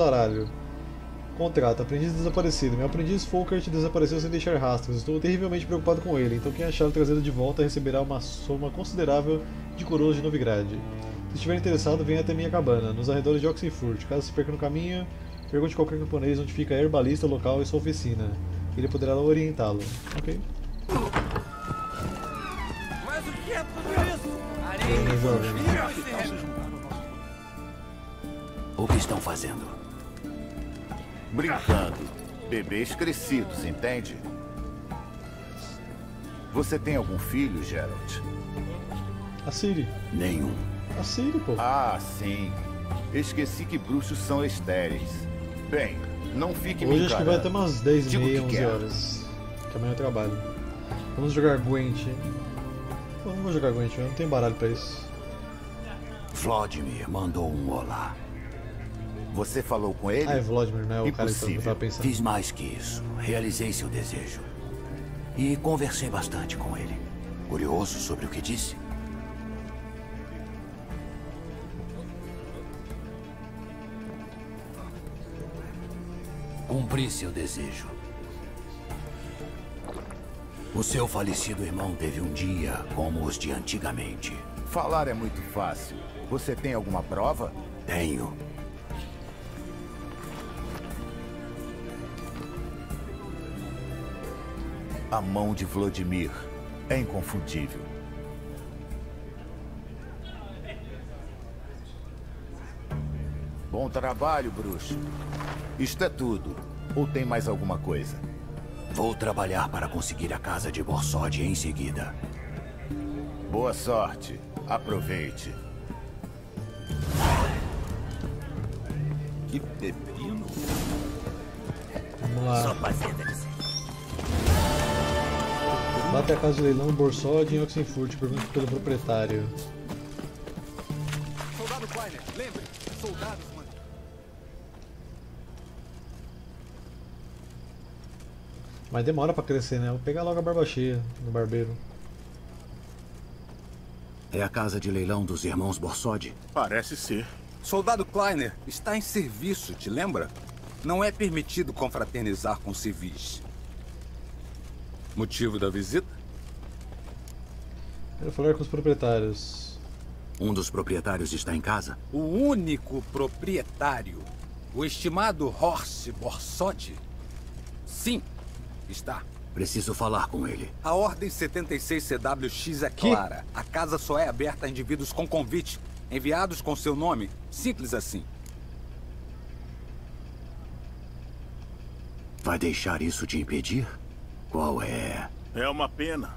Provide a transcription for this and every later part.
Zaralho. Contrato. Aprendiz desaparecido. Meu aprendiz Folkert desapareceu sem deixar rastros. Estou terrivelmente preocupado com ele, então quem achar o traseiro de volta receberá uma soma considerável de coroas de Novigrad. Se estiver interessado, venha até minha cabana, nos arredores de Oxenfurt. Caso se perca no caminho, pergunte qualquer camponês onde fica a herbalista local e sua oficina. Ele poderá orientá-lo. Ok. Mas o que é tudo isso? O que estão fazendo? Brincando. Bebês crescidos, entende? Você tem algum filho, Geralt? A Ciri. Nenhum. A Ciri, pô. Ah, sim. Esqueci que bruxos são estéreis. Bem, não fique me enganando. Hoje acho que vai até umas 10h30, 11 horas. Que amanhã eu trabalho. Vamos jogar Gwent. Eu não vou jogar Gwent, eu não tenho baralho pra isso. Vladimir mandou um olá. Você falou com ele? Ah, é Vladimir, né? O cara que eu tava pensando. Fiz mais que isso. Realizei seu desejo. E conversei bastante com ele. Curioso sobre o que disse? Cumpri seu desejo. O seu falecido irmão teve um dia como os de antigamente. Falar é muito fácil. Você tem alguma prova? Tenho. A mão de Vladimir é inconfundível. Bom trabalho, bruxo. Isto é tudo. Ou tem mais alguma coisa? Vou trabalhar para conseguir a casa de Borsodi em seguida. Boa sorte. Aproveite. Que pepino. Vamos lá. Só bate a casa de leilão Borsodi em Oxenfurt, pergunta pelo proprietário. Soldado Kleiner, lembre, soldados mano. Mas demora pra crescer, né? Vou pegar logo a barba cheia no barbeiro. É a casa de leilão dos irmãos Borsodi? Parece ser. Soldado Kleiner, está em serviço, te lembra? Não é permitido confraternizar com civis. Motivo da visita? Quero falar com os proprietários. Um dos proprietários está em casa? O único proprietário, o estimado Horst Borsodi? Sim, está. Preciso falar com ele. A ordem 76CWX é clara. Que? A casa só é aberta a indivíduos com convite, enviados com seu nome. Simples assim. Vai deixar isso te impedir? Qual é? É uma pena.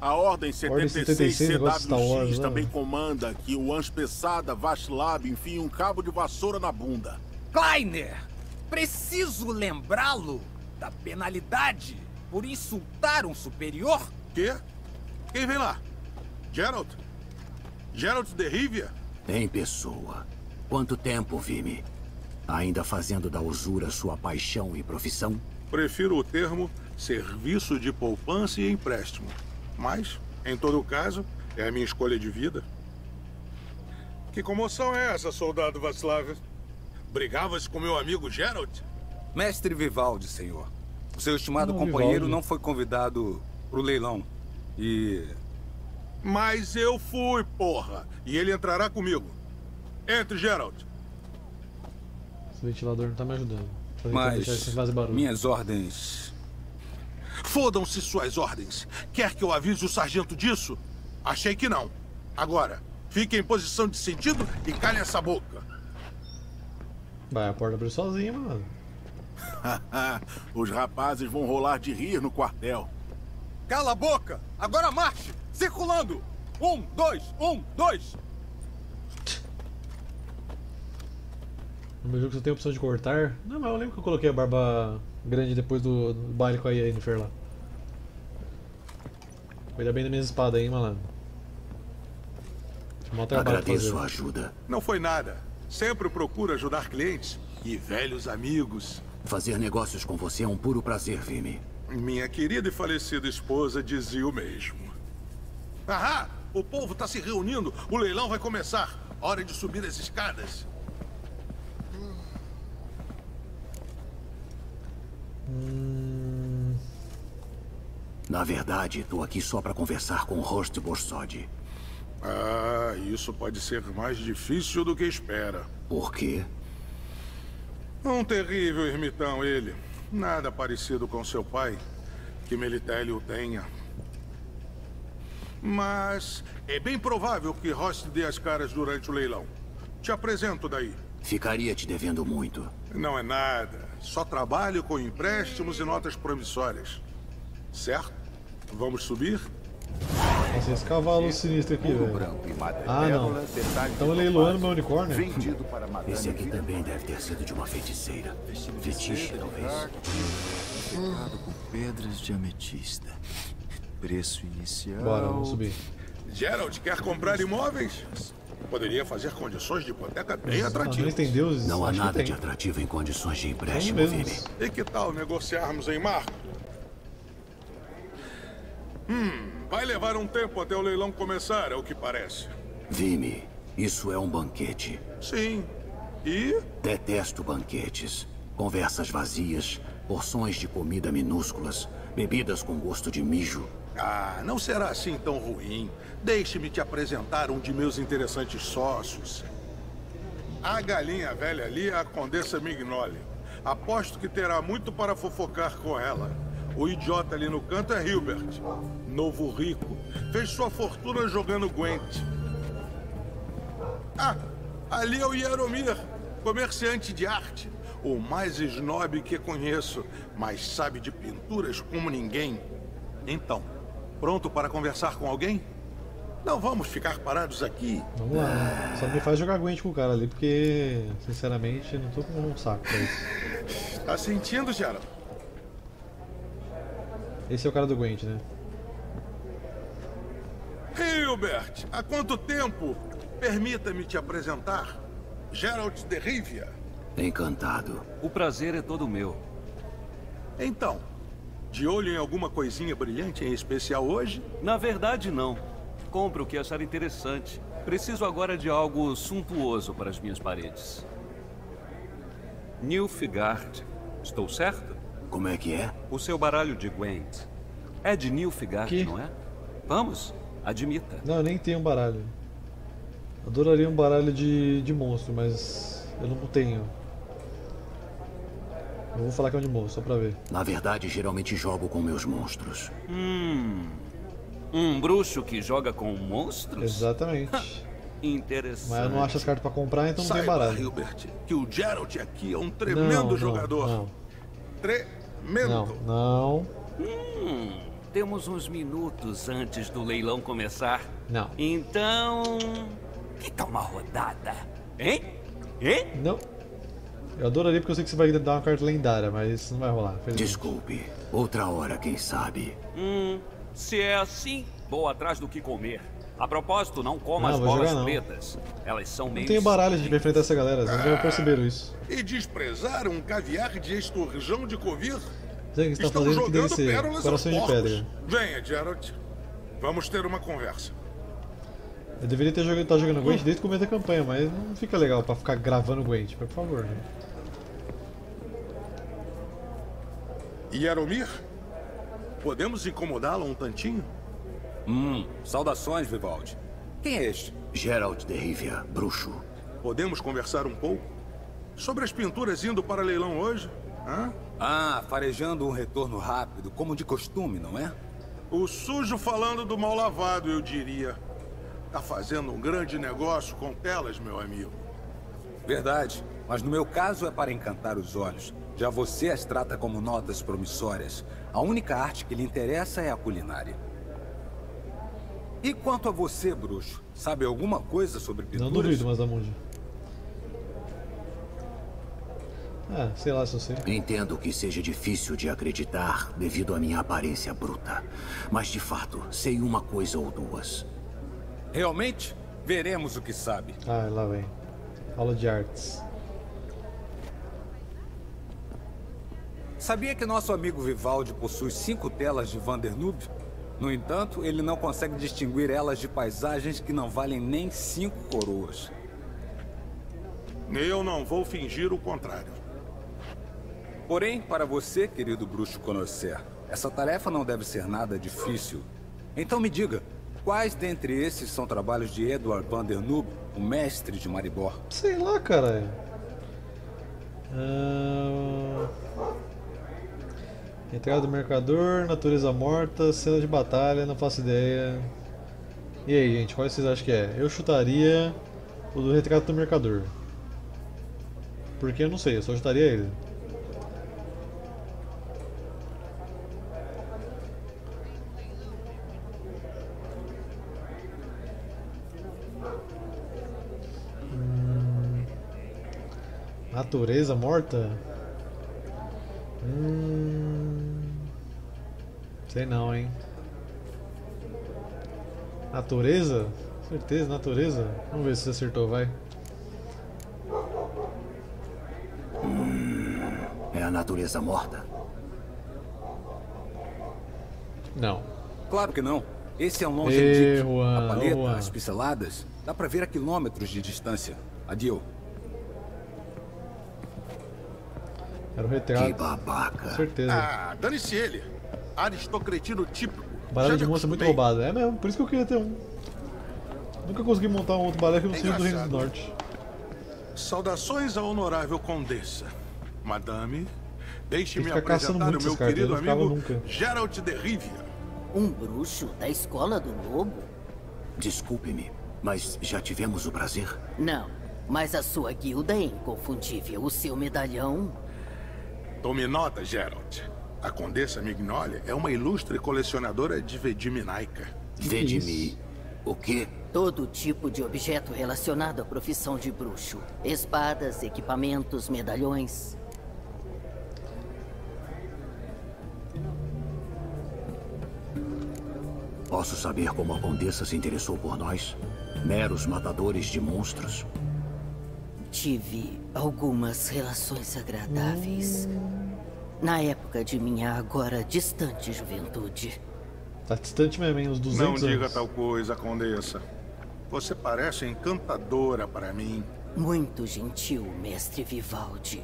A Ordem 76CWX também comanda que o anspessada Vatslav enfie um cabo de vassoura na bunda. Kleiner! Preciso lembrá-lo da penalidade por insultar um superior? Quê? Quem vem lá? Geralt? Geralt de Rivia? Em pessoa. Quanto tempo, Vime? Ainda fazendo da usura sua paixão e profissão? Prefiro o termo serviço de poupança e empréstimo. Mas, em todo caso, é a minha escolha de vida. Que comoção é essa, soldado Vatslav? Brigava-se com meu amigo Geralt? Mestre Vivaldi, senhor. O seu estimado companheiro não foi convidado pro leilão. E... mas eu fui, porra! E ele entrará comigo. Entre, Geralt. Esse ventilador não tá me ajudando. Mas, minhas ordens... Fodam-se suas ordens. Quer que eu avise o sargento disso? Achei que não. Agora, fique em posição de sentido e calhe essa boca. Vai, a porta abriu sozinha, mano. Os rapazes vão rolar de rir no quartel. Cala a boca! Agora marche! Circulando! 1, 2, 1, 2! No meu jogo você tem a opção de cortar? Não, mas eu lembro que eu coloquei a barba grande depois do baile com a Yennefer lá. Cuida bem da minha espada aí, malandro. Agradeço sua ajuda. Não foi nada. Sempre procuro ajudar clientes e velhos amigos. Fazer negócios com você é um puro prazer, Vime. Minha querida e falecida esposa dizia o mesmo. Ahá! O povo tá se reunindo. O leilão vai começar. Hora de subir as escadas. Na verdade, tô aqui só para conversar com Horst Borsodi. Ah, isso pode ser mais difícil do que espera. Por quê? Um terrível ermitão ele. Nada parecido com seu pai, que Melitele o tenha. Mas é bem provável que Horst dê as caras durante o leilão. Te apresento daí. Ficaria te devendo muito. Não é nada. Só trabalho com empréstimos e notas promissórias. Certo? Vamos subir? Nossa, esse cavalo sinistro aqui, velho. Ah, não. Estão leiloando meu unicórnio. Esse aqui também deve ter sido de uma feiticeira. Fetiche, talvez. Com pedras de ametista. Preço inicial... Bora, vamos subir. Geralt, quer comprar imóveis? Poderia fazer condições de hipoteca bem atrativas. Não há nada de atrativo em condições de empréstimo, Vini. E que tal negociarmos em marco? Vai levar um tempo até o leilão começar, é o que parece. Vime, isso é um banquete. Sim. E? Detesto banquetes. Conversas vazias, porções de comida minúsculas, bebidas com gosto de mijo. Ah, não será assim tão ruim. Deixe-me te apresentar um de meus interessantes sócios. A galinha velha ali é a Condessa Mignole. Aposto que terá muito para fofocar com ela. O idiota ali no canto é Hilbert, novo rico. Fez sua fortuna jogando Gwent. Ah, ali é o Yaromir, comerciante de arte. O mais snob que conheço, mas sabe de pinturas como ninguém. Então, pronto para conversar com alguém? Não vamos ficar parados aqui. Vamos lá, né? Só me faz jogar Gwent com o cara ali, porque, sinceramente, não tô com um saco pra isso. Tá sentindo, Geralt? Esse é o cara do Gwent, né? Hilbert, há quanto tempo? Permita-me te apresentar. Geralt de Rivia. Encantado. O prazer é todo meu. Então, de olho em alguma coisinha brilhante em especial hoje? Na verdade, não. Compro o que achar interessante. Preciso agora de algo suntuoso para as minhas paredes. Nilfgaard. Estou certo? Como é que é? O seu baralho de Gwent. É de Nilfgaard, não é? Vamos, admita. Não, eu nem tenho um baralho. Adoraria um baralho de monstro, mas eu não tenho. Eu vou falar que é um de monstro, só pra ver. Na verdade, geralmente jogo com meus monstros. Um bruxo que joga com monstros? Exatamente. Interessante. Mas eu não acho as cartas pra comprar, então não tem baralho. Hilbert, que o Geralt aqui é um tremendo jogador. Tremendo. Não. Temos uns minutos antes do leilão começar. Não. Então, que tal uma rodada? Hein? Não. Eu adoraria porque eu sei que você vai dar uma carta lendária, mas não vai rolar. Desculpe. Outra hora, quem sabe. Se é assim, vou atrás do que comer. A propósito, não coma as bolas pretas. Elas são meio... Não tenho baralho de enfrentar essa galera, vocês já perceberam isso. E desprezar um caviar de esturjão de covir? Estão jogando pérolas aos porcos. Venha, Geralt. Vamos ter uma conversa. Eu deveria ter jogando Gwent desde o começo da campanha, mas não fica legal pra ficar gravando Gwent, por favor. Né? Yaromir? Podemos incomodá-lo um tantinho? Saudações, Vivaldi. Quem é este? Geralt de Rivia, bruxo. Podemos conversar um pouco? Sobre as pinturas indo para leilão hoje? Hã? Ah, farejando um retorno rápido, como de costume, não é? O sujo falando do mal lavado, eu diria. Tá fazendo um grande negócio com telas, meu amigo. Verdade, mas no meu caso é para encantar os olhos. Já você as trata como notas promissórias. A única arte que lhe interessa é a culinária. E quanto a você, bruxo? Sabe alguma coisa sobre pinturas? Não duvido, mas aonde? Ah, sei lá se eu sei. Entendo que seja difícil de acreditar devido à minha aparência bruta. Mas, de fato, sei uma coisa ou duas. Realmente? Veremos o que sabe. Ah, lá vem. Aula de artes. Sabia que nosso amigo Vivaldi possui 5 telas de Van Der Noob? No entanto, ele não consegue distinguir elas de paisagens que não valem nem 5 coroas. Eu não vou fingir o contrário. Porém, para você, querido bruxo conhecer, Essa tarefa não deve ser nada difícil. Então me diga, quais dentre esses são trabalhos de Eduard Van Der Noob, o mestre de Maribor? Sei lá, caralho. Entrada do mercador, natureza morta, cena de batalha, não faço ideia. E aí, gente, qual vocês acham que é? Eu chutaria o do retrato do mercador. Porque eu não sei, eu só chutaria ele. Natureza morta? Sei não, hein? Natureza? Certeza, natureza? Vamos ver se você acertou, vai. É a natureza morta? Não. Claro que não. Esse é um longe de... A paleta, as pinceladas, dá pra ver a quilômetros de distância. Adio. Era o retrato. Que babaca. Com certeza. Ah, dane-se ele. Aristocretino típico. Baralho de monstro é muito roubado. É mesmo, por isso que eu queria ter um. Nunca consegui montar um outro baralho que não seja do Reino do Norte. Saudações à honorável Condessa. Madame, deixe-me apresentar o meu querido amigo Geralt de Rivia. Um bruxo da Escola do Lobo? Desculpe-me, mas já tivemos o prazer? Não, mas a sua guilda é inconfundível. O seu medalhão... Tome nota, Geralt. A Condessa Mignole é uma ilustre colecionadora de Vediminaica. Vedimi? O quê? Todo tipo de objeto relacionado à profissão de bruxo. Espadas, equipamentos, medalhões. Posso saber como a Condessa se interessou por nós? Meros matadores de monstros? Tive algumas relações agradáveis. Na época de minha agora distante juventude. Tá distante mesmo, hein? Uns 200 anos. Não diga tal coisa, Condessa. Você parece encantadora para mim. Muito gentil, mestre Vivaldi.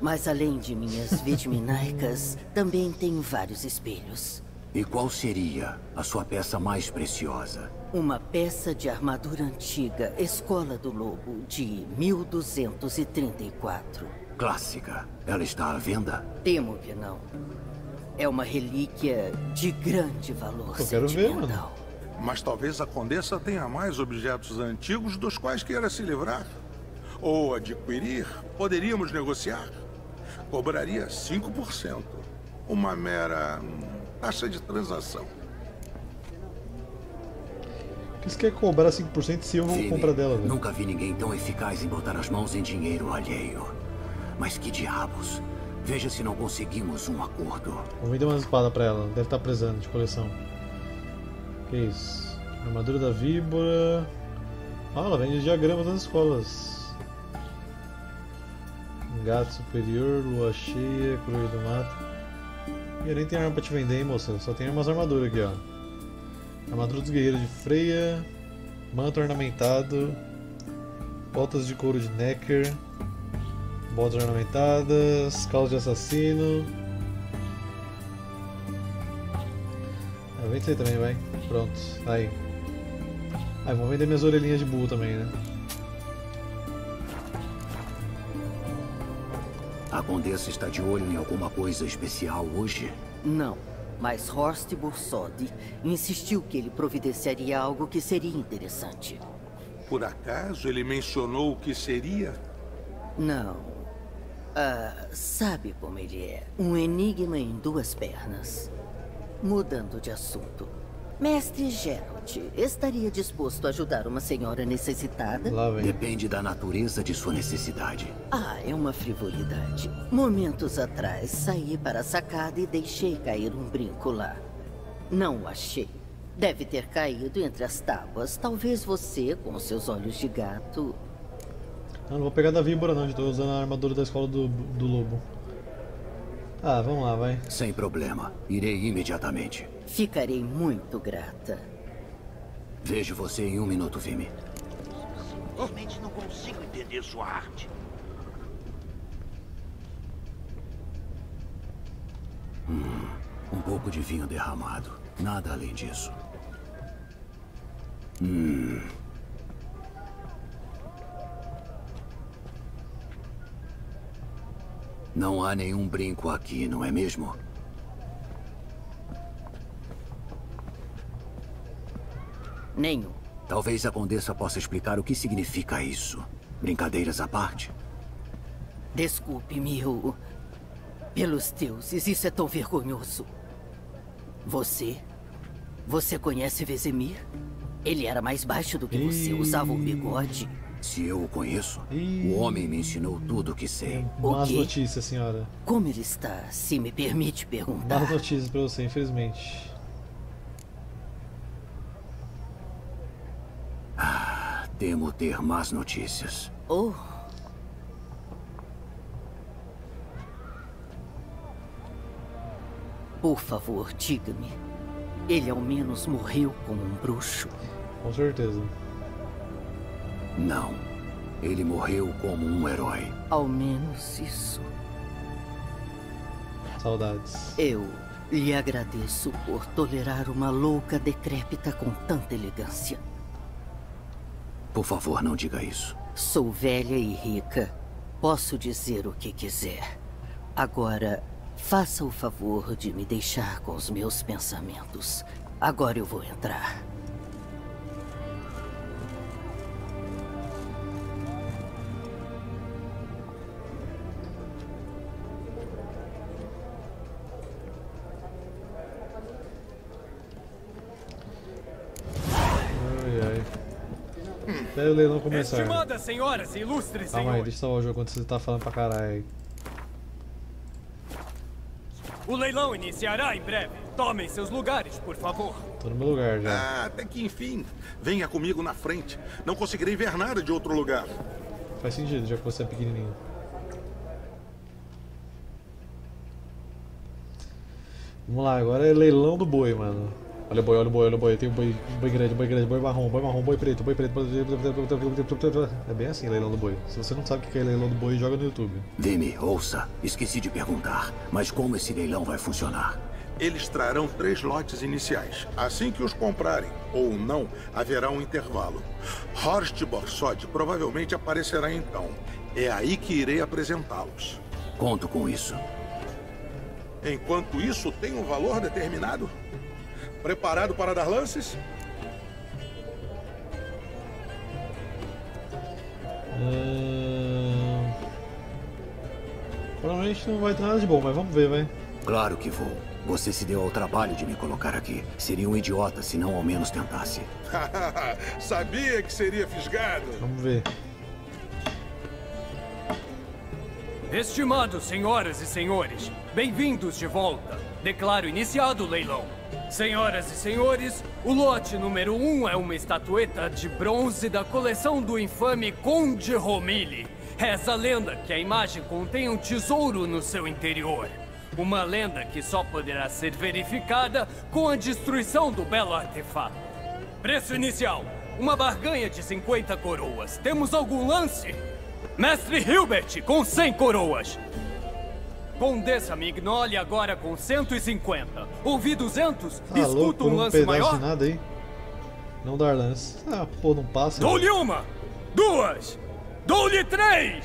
Mas além de minhas vidminaicas, também tenho vários espelhos. E qual seria a sua peça mais preciosa? Uma peça de armadura antiga, Escola do Lobo, de 1234. Clássica. Ela está à venda? Temo que não. É uma relíquia de grande valor. Eu quero ver, mano. Mas talvez a Condessa tenha mais objetos antigos dos quais queira se livrar. Ou adquirir, poderíamos negociar. Cobraria 5%. Uma mera taxa de transação. O que você quer cobrar 5% se eu não comprar dela? Velho? Nunca vi ninguém tão eficaz em botar as mãos em dinheiro alheio. Mas que diabos? Veja se não conseguimos um acordo. Vou vender uma espada pra ela, deve estar precisando de coleção. Que isso? Armadura da Víbora. Ah, ela vende diagramas nas escolas. Gato superior, lua cheia, crueiro do mato. E eu nem tenho arma pra te vender, hein, moça. Só tem umas armaduras aqui, ó. Armadura dos guerreiros de freia. Manto ornamentado. Botas de couro de Necker. Botas ornamentadas, calças de assassino. Ah, vem isso aí também, vai. Pronto, aí. Aí, vou vender minhas orelhinhas de burro também, né? A Condessa está de olho em alguma coisa especial hoje? Não, mas Horst Borsodi insistiu que ele providenciaria algo que seria interessante. Por acaso ele mencionou o que seria? Não. Sabe como ele é? Um enigma em duas pernas. Mudando de assunto. Mestre Geralt, estaria disposto a ajudar uma senhora necessitada? Depende da natureza de sua necessidade. Ah, é uma frivolidade. Momentos atrás, saí para a sacada e deixei cair um brinco lá. Não o achei. Deve ter caído entre as tábuas. Talvez você, com seus olhos de gato... Não, não vou pegar da víbora não, estou usando a armadura da Escola do Lobo. Ah, vamos lá, vai. Sem problema, irei imediatamente. Ficarei muito grata. Vejo você em 1 minuto, Vime. Realmente não consigo entender sua arte. Um pouco de vinho derramado. Nada além disso. Não há nenhum brinco aqui, não é mesmo? Nenhum. Talvez a Condessa possa explicar o que significa isso. Brincadeiras à parte. Desculpe-me, eu... Pelos deuses, isso é tão vergonhoso. Você conhece Vesemir? Ele era mais baixo do que você, usava um bigode. Se eu o conheço, o homem me ensinou tudo o que sei. Más notícias, senhora. Como ele está, se me permite perguntar? Más notícias pra você, infelizmente. Temo ter más notícias. Oh. Por favor, diga-me. Ele ao menos morreu como um bruxo. Com certeza. Não. Ele morreu como um herói. Ao menos isso. Saudades. Eu lhe agradeço por tolerar uma louca decrépita com tanta elegância. Por favor, não diga isso. Sou velha e rica. Posso dizer o que quiser. Agora, faça o favor de me deixar com os meus pensamentos. Agora eu vou entrar. Espera o leilão começar. Estimada senhoras e ilustres senhores. Calma aí, deixa eu salvar o jogo quando você tá falando pra caralho. O leilão iniciará em breve. Tomem seus lugares, por favor. Tô no meu lugar já. Ah, até que enfim. Venha comigo na frente. Não conseguirei ver nada de outro lugar. Faz sentido, já que você é pequenininho. Vamos lá, agora é leilão do boi, mano. Olha o boi, olha o boi, olha o boi. Tem um boi, boi grande, boi marrom, boi preto, É bem assim, leilão do boi. Se você não sabe o que é leilão do boi, joga no YouTube. Vime, ouça. Esqueci de perguntar, mas como esse leilão vai funcionar? Eles trarão 3 lotes iniciais. Assim que os comprarem, ou não, haverá um intervalo. Horst Borsodi provavelmente aparecerá então. É aí que irei apresentá-los. Conto com isso. Enquanto isso, tem um valor determinado? Preparado para dar lances? Provavelmente não vai ter nada de bom, mas vamos ver, vai. Claro que vou. Você se deu ao trabalho de me colocar aqui. Seria um idiota se não ao menos tentasse. Sabia que seria fisgado. Vamos ver. Estimados senhoras e senhores, bem-vindos de volta. Declaro iniciado o leilão. Senhoras e senhores, o lote número 1 é uma estatueta de bronze da coleção do infame Conde Romilly. Reza a lenda que a imagem contém um tesouro no seu interior. Uma lenda que só poderá ser verificada com a destruição do belo artefato. Preço inicial, uma barganha de 50 coroas. Temos algum lance? Mestre Hilbert, com 100 coroas. Condessa Mignole agora com 150. Ouvi 200, tá escuta um lance maior? Nada aí. Não dar lance. Ah, pô, não passa. Dou-lhe 1, 2, dou-lhe 3.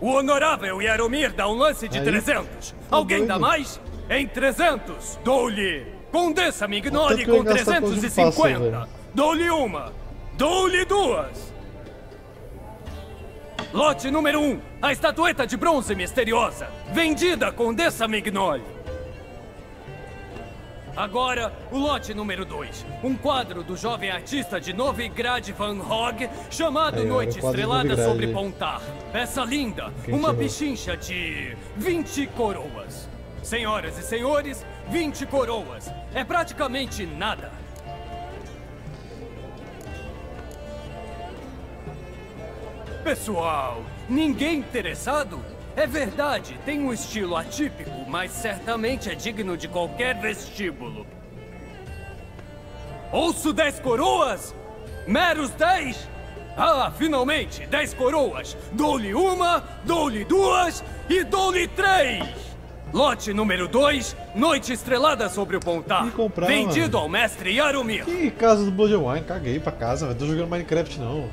O honorável Yaromir dá um lance de aí. 300. Alguém dá mais? Em 300, dou-lhe. Condessa Mignole com 350. Dou-lhe 1, dou-lhe 2. Lote número 1, a estatueta de bronze misteriosa, vendida a Condessa Mignole. Agora, o lote número 2, um quadro do jovem artista de Novigrad Van Hogg, chamado Noite Estrelada sobre Pontar. Peça linda, uma pichincha de 20 coroas. Senhoras e senhores, 20 coroas, é praticamente nada. Pessoal, ninguém interessado? É verdade, tem um estilo atípico, mas certamente é digno de qualquer vestíbulo. Ouço 10 coroas? Meros 10? Ah, finalmente, 10 coroas. Dou-lhe 1, dou-lhe 2 e dou-lhe 3. Lote número 2, Noite Estrelada sobre o Pontar. Comprar, vendido, mano, ao mestre Yaromir. Que casa do Bloodwine, caguei pra casa, velho. Tô jogando Minecraft, não.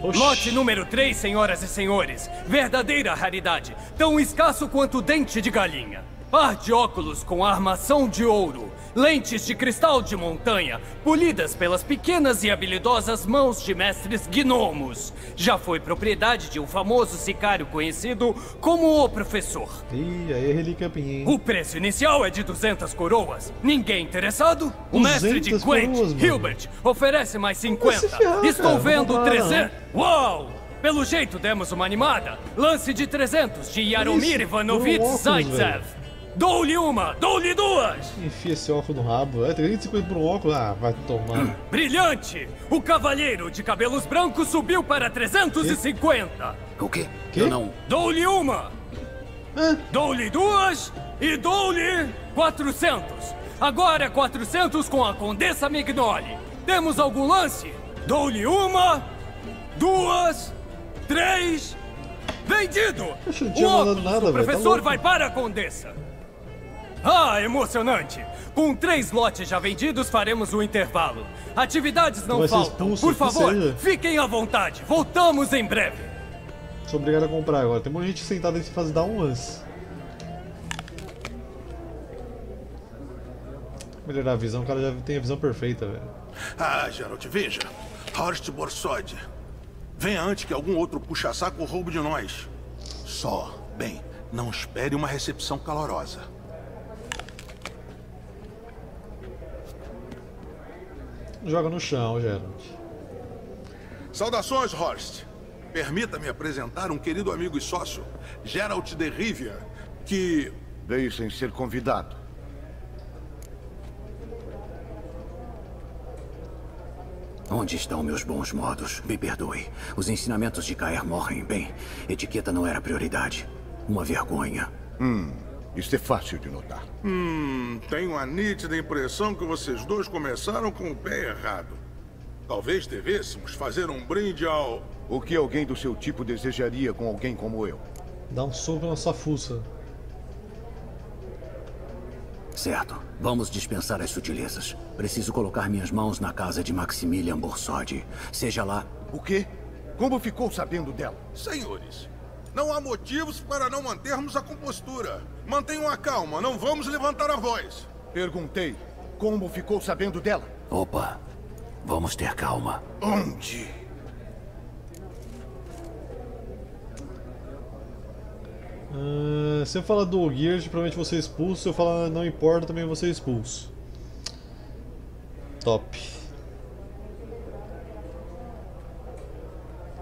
Oxi. Lote número 3, senhoras e senhores. Verdadeira raridade, tão escasso quanto dente de galinha. Par de óculos com armação de ouro, lentes de cristal de montanha, polidas pelas pequenas e habilidosas mãos de mestres gnomos. Já foi propriedade de um famoso sicário conhecido como o Professor. Ih, aí é relíquia pinha, hein? O preço inicial é de 200 coroas. Ninguém interessado? O mestre de Gwent, Hilbert, oferece mais 50. Ferrar, estou, cara, vendo 300. Uau! Pelo jeito demos uma animada. Lance de 300 de Yaromir Ivanovich Zaitsev. Dou-lhe uma, dou-lhe duas! Enfia esse óculos no rabo. É 350 por um óculos? Ah, vai tomar. Brilhante! O cavalheiro de cabelos brancos subiu para 350. O quê? Eu não... Dou-lhe uma, dou-lhe duas e dou-lhe 400. Agora 400 com a Condessa Mignole. Temos algum lance? Dou-lhe uma, duas, três... Vendido! Poxa, o óculos nada, do professor vai para a Condessa. Ah, emocionante! Com 3 lotes já vendidos, faremos um intervalo. Atividades não faltam. Expulso, por favor, fiquem à vontade. Voltamos em breve. Sou obrigado a comprar agora. Tem muita gente sentada aí se faz dar um lance. Melhorar a visão, o cara já tem a visão perfeita, velho. Ah, Geralt, veja. Horst Borsodi. Venha antes que algum outro puxa-saco roube de nós. Só, bem, não espere uma recepção calorosa. Joga no chão, Geralt. Saudações, Horst. Permita-me apresentar um querido amigo e sócio, Geralt de Rivia, que... veio sem ser convidado. Onde estão meus bons modos? Me perdoe. Os ensinamentos de Caer morrem. Bem, etiqueta não era prioridade. Uma vergonha. Isso é fácil de notar. Tenho a nítida impressão que vocês dois começaram com o pé errado. Talvez devêssemos fazer um brinde ao... O que alguém do seu tipo desejaria com alguém como eu? Dá um soco na sua fuça. Certo. Vamos dispensar as sutilezas. Preciso colocar minhas mãos na casa de Maximilian Borsodi. Seja lá... O quê? Como ficou sabendo dela? Senhores... não há motivos para não mantermos a compostura. Mantenham a calma, não vamos levantar a voz. Perguntei, como ficou sabendo dela? Opa, vamos ter calma. Onde? Se eu falar do Gears, provavelmente você expulso. Se eu falar não importa, também você expulso. Top.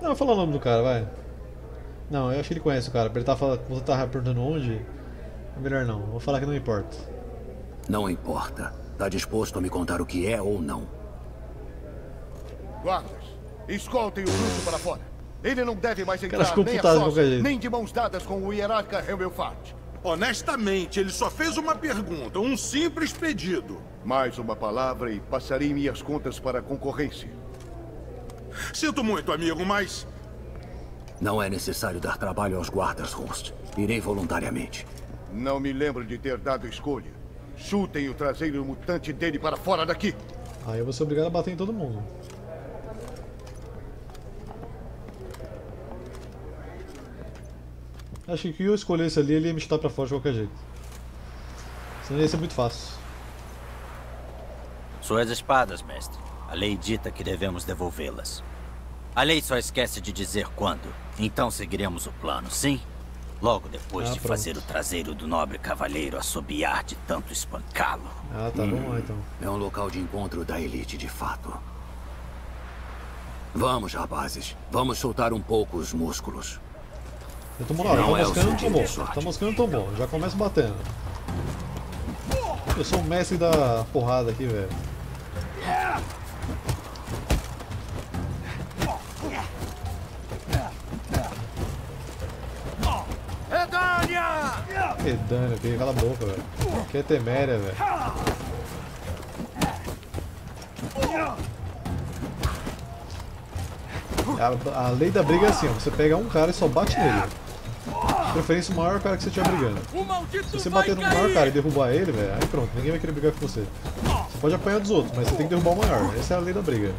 Não, fala o nome do cara, vai. Não, eu acho que ele conhece o cara, ele tá falando, você tá perguntando onde? Melhor não, vou falar que não importa. Não importa. Tá disposto a me contar o que é ou não? Guardas, escoltem o bruxo para fora. Ele não deve mais entrar nem a sós, nem de mãos dadas com o hierarca Helmelfart. Honestamente, ele só fez uma pergunta, um simples pedido. Mais uma palavra e passarei minhas contas para a concorrência. Sinto muito, amigo, mas... Não é necessário dar trabalho aos guardas, Horst. Irei voluntariamente. Não me lembro de ter dado escolha. Chutem o traseiro mutante dele para fora daqui. Aí eu vou ser obrigado a bater em todo mundo. Acho que se eu escolhesse ali, ele ia me chutar para fora de qualquer jeito. Senão ia ser muito fácil. Suas espadas, mestre. A lei dita que devemos devolvê-las. A lei só esquece de dizer quando. Então seguiremos o plano, sim? Logo depois de fazer o traseiro do nobre cavaleiro assobiar de tanto espancá-lo. Ah, tá bom, então. É um local de encontro da elite, de fato. Vamos, rapazes. Vamos soltar um pouco os músculos. Eu tô morando, tô moscando, não tô bom. Tá moscando, tô bom. Já começo batendo. Eu sou o mestre da porrada aqui, velho. Redania, filho, cala a boca, velho. Que é teméria, velho. A lei da briga é assim, ó. Você pega um cara e só bate nele. Preferência maior cara que você estiver brigando. Se você bater no maior cara e derrubar ele, velho, aí pronto, ninguém vai querer brigar com você. Você pode apanhar dos outros, mas você tem que derrubar o maior. Essa é a lei da briga.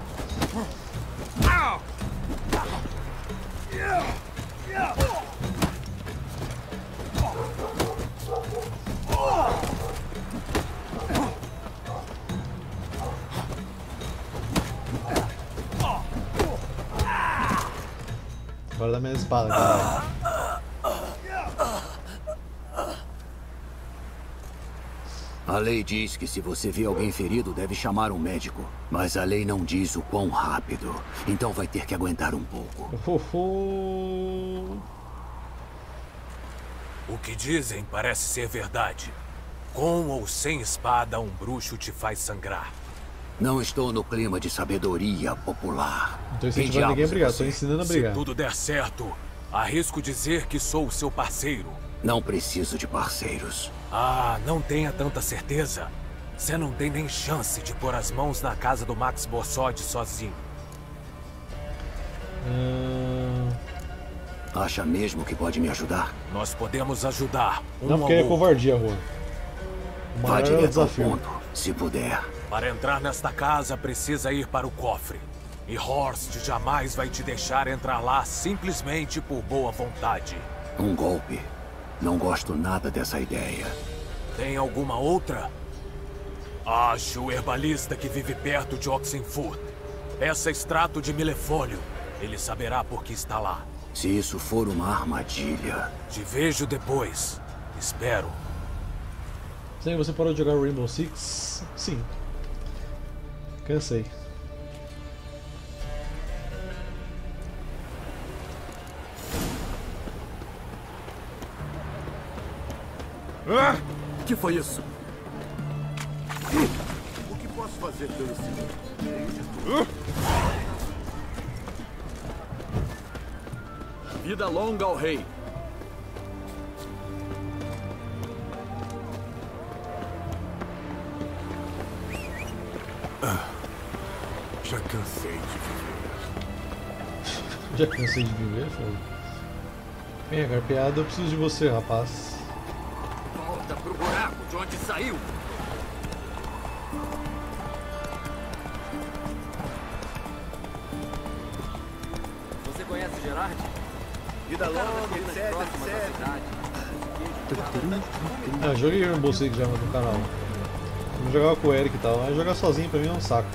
Agora dá minha espada, cara. A lei diz que se você vê alguém ferido, deve chamar um médico. Mas a lei não diz o quão rápido. Então vai ter que aguentar um pouco. O que dizem parece ser verdade. Com ou sem espada, um bruxo te faz sangrar. Não estou no clima de sabedoria popular. Não estou ensinando ninguém a brigar, estou ensinando a brigar. Se tudo der certo, arrisco dizer que sou o seu parceiro. Não preciso de parceiros. Ah, não tenha tanta certeza. Você não tem nem chance de pôr as mãos na casa do Max Borsodi sozinho. Acha mesmo que pode me ajudar? Nós podemos ajudar. Não, porque é covardia, Rua. Vá direto ao ponto, se puder. Para entrar nesta casa, precisa ir para o cofre. E Horst jamais vai te deixar entrar lá simplesmente por boa vontade. Um golpe. Não gosto nada dessa ideia. Tem alguma outra? Acho o herbalista que vive perto de Oxenfurt. Peça extrato de milefólio. Ele saberá por que está lá. Se isso for uma armadilha... Te vejo depois. Espero. Sim, você parou de jogar Rainbow Six? Sim. Cansei. Ah! Que foi isso? O que posso fazer pelo senhor? Vida longa ao rei. Já cansei de viver. Já cansei de viver, foda. Vem, garpeada, eu preciso de você, rapaz. Volta pro buraco de onde saiu. Você conhece Geralt? Vida longa, etc. Ah, joguei Rainbow Six já no canal. Eu jogava com o Eric e tal, mas jogar sozinho pra mim é um saco.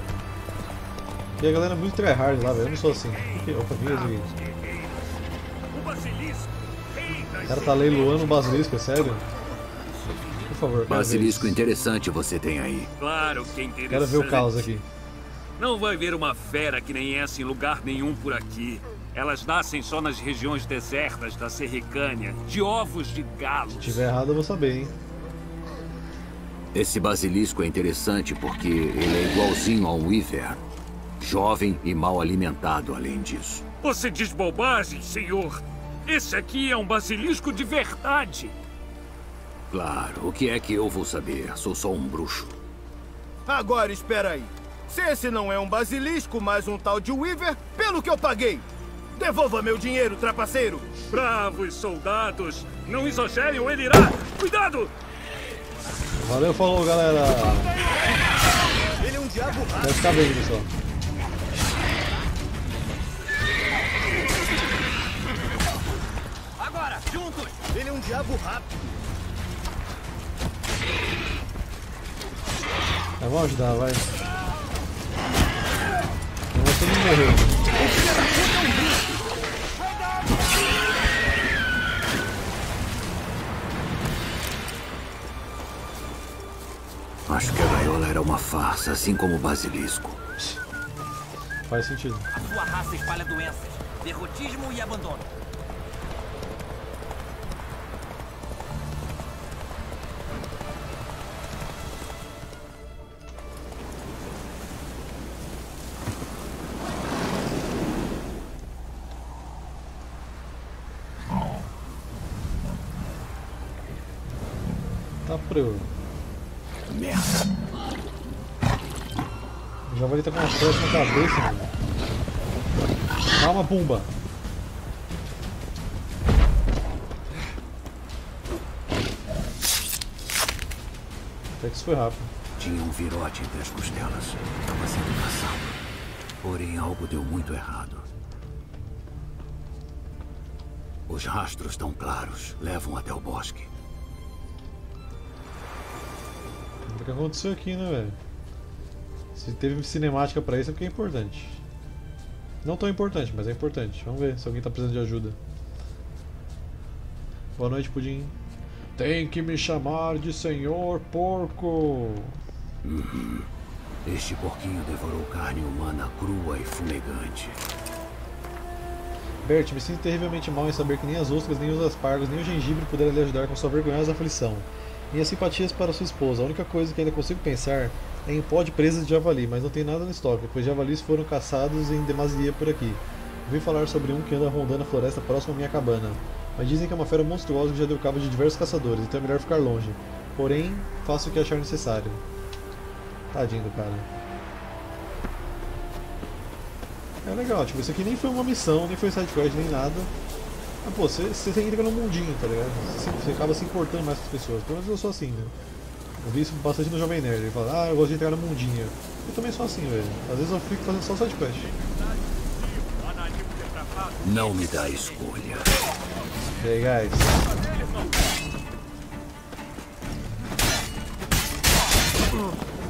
E a galera é muito tryhard lá, velho. Eu não sou assim. Opa, vinha. O cara tá leiloando o basilisco, é sério? Por favor, cara. Basilisco interessante você tem aí. Claro que é interessante. Quero ver o caos aqui. Não vai ver uma fera que nem essa em lugar nenhum por aqui. Elas nascem só nas regiões desertas da Serricânia, de ovos de galos. Se tiver errado, eu vou saber, hein. Esse basilisco é interessante porque ele é igualzinho ao Weaver. Jovem e mal alimentado, além disso. Você diz bobagem, senhor. Esse aqui é um basilisco de verdade. Claro, o que é que eu vou saber? Sou só um bruxo. Agora, espera aí. Se esse não é um basilisco, mas um tal de Weaver, pelo que eu paguei. Devolva meu dinheiro, trapaceiro. Bravos soldados, não exagerem ou ele irá. Cuidado! Valeu, falou, galera. Ele é um diabo rápido. Deve ficar bem, pessoal. Agora, juntos. Ele é um diabo rápido. É, vamos ajudar, vai. Não vai todo mundo morrer. Acho que a gaiola era uma farsa, assim como o basilisco. Faz sentido. A sua raça espalha doenças, derrotismo e abandono. Tá pronto. Já vai estar com uma flecha na cabeça, mano. Calma, Pumba. Até que isso foi rápido. Tinha um virote entre as costelas. Estava sendo caçado. Porém, algo deu muito errado. Os rastros tão claros levam até o bosque. O que aconteceu aqui, né, velho? Se teve cinemática pra isso é porque é importante. Não tão importante, mas é importante. Vamos ver se alguém tá precisando de ajuda. Boa noite, Pudim. Tem que me chamar de Senhor Porco. Uhum. Este porquinho devorou carne humana crua e fumegante. Bert, me sinto terrivelmente mal em saber que nem as ostras, nem os aspargos, nem o gengibre puderam lhe ajudar com sua vergonhosa aflição. Minhas simpatias para sua esposa. A única coisa que ainda consigo pensar é em pó de presas de javali, mas não tem nada no estoque, pois javalis foram caçados em demasia por aqui. Ouvi falar sobre um que anda rondando a floresta próxima à minha cabana, mas dizem que é uma fera monstruosa que já deu cabo de diversos caçadores, então é melhor ficar longe. Porém, faço o que achar necessário. Tadinho do cara. É legal, tipo, isso aqui nem foi uma missão, nem foi sidequest, nem nada. Mas, pô, você entra no mundinho, tá ligado? Você acaba se importando mais com as pessoas. Pelo menos eu sou assim, né? Eu vi isso bastante no Jovem Nerd. Ele fala, ah, eu gosto de entrar no mundinho. Eu também sou assim, velho. Às vezes eu fico fazendo só sidequest. Não me dá escolha. E aí, guys?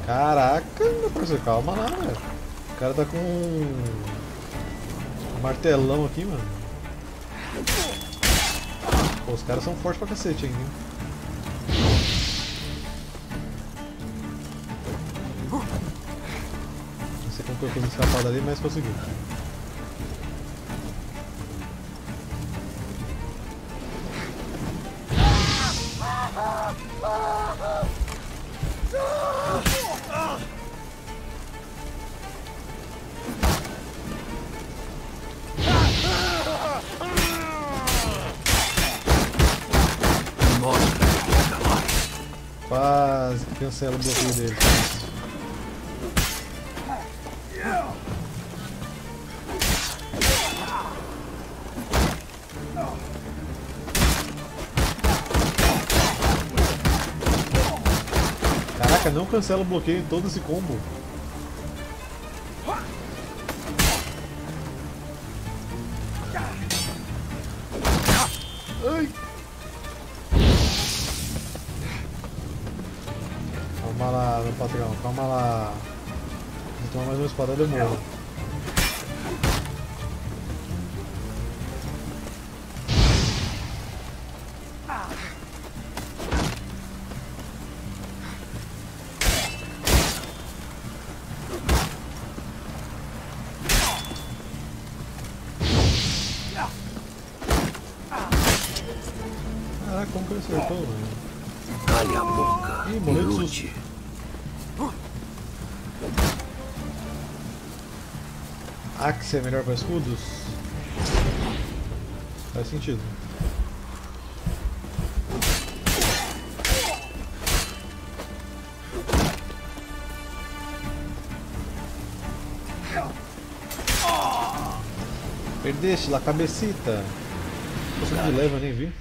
Caraca, meu parceiro, calma lá, velho. O cara tá com um martelão aqui, mano. Pô, os caras são fortes pra cacete ainda, hein? Não sei como que eu consegui escapar dali, mas consegui. Cancela o bloqueio dele. Caraca, não cancela o bloqueio em todo esse combo. Calma lá. Vou tomar mais uma espada e eu morro. Caraca, como que ele acertou, velho? Calha a boca. Ih, morreu de susto. Axe é melhor para escudos? Faz sentido. Perdeste lá, cabecita. Você não leva, eu nem vi.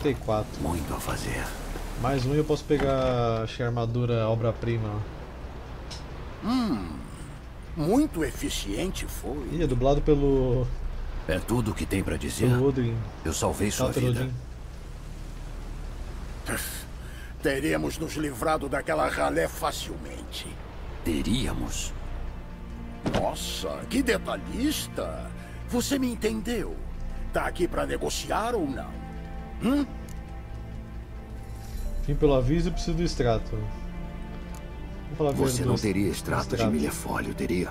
34. Muito a fazer. Mais um e eu posso pegar, acho que a armadura obra-prima. Muito eficiente foi. Ih, é dublado pelo... É tudo o que tem pra dizer. Eu salvei sua vida. Teríamos nos livrado daquela ralé facilmente. Teríamos? Nossa, que detalhista. Você me entendeu. Tá aqui pra negociar ou não? Vim pelo aviso e preciso do extrato. Você não teria extrato de milhafólio, teria?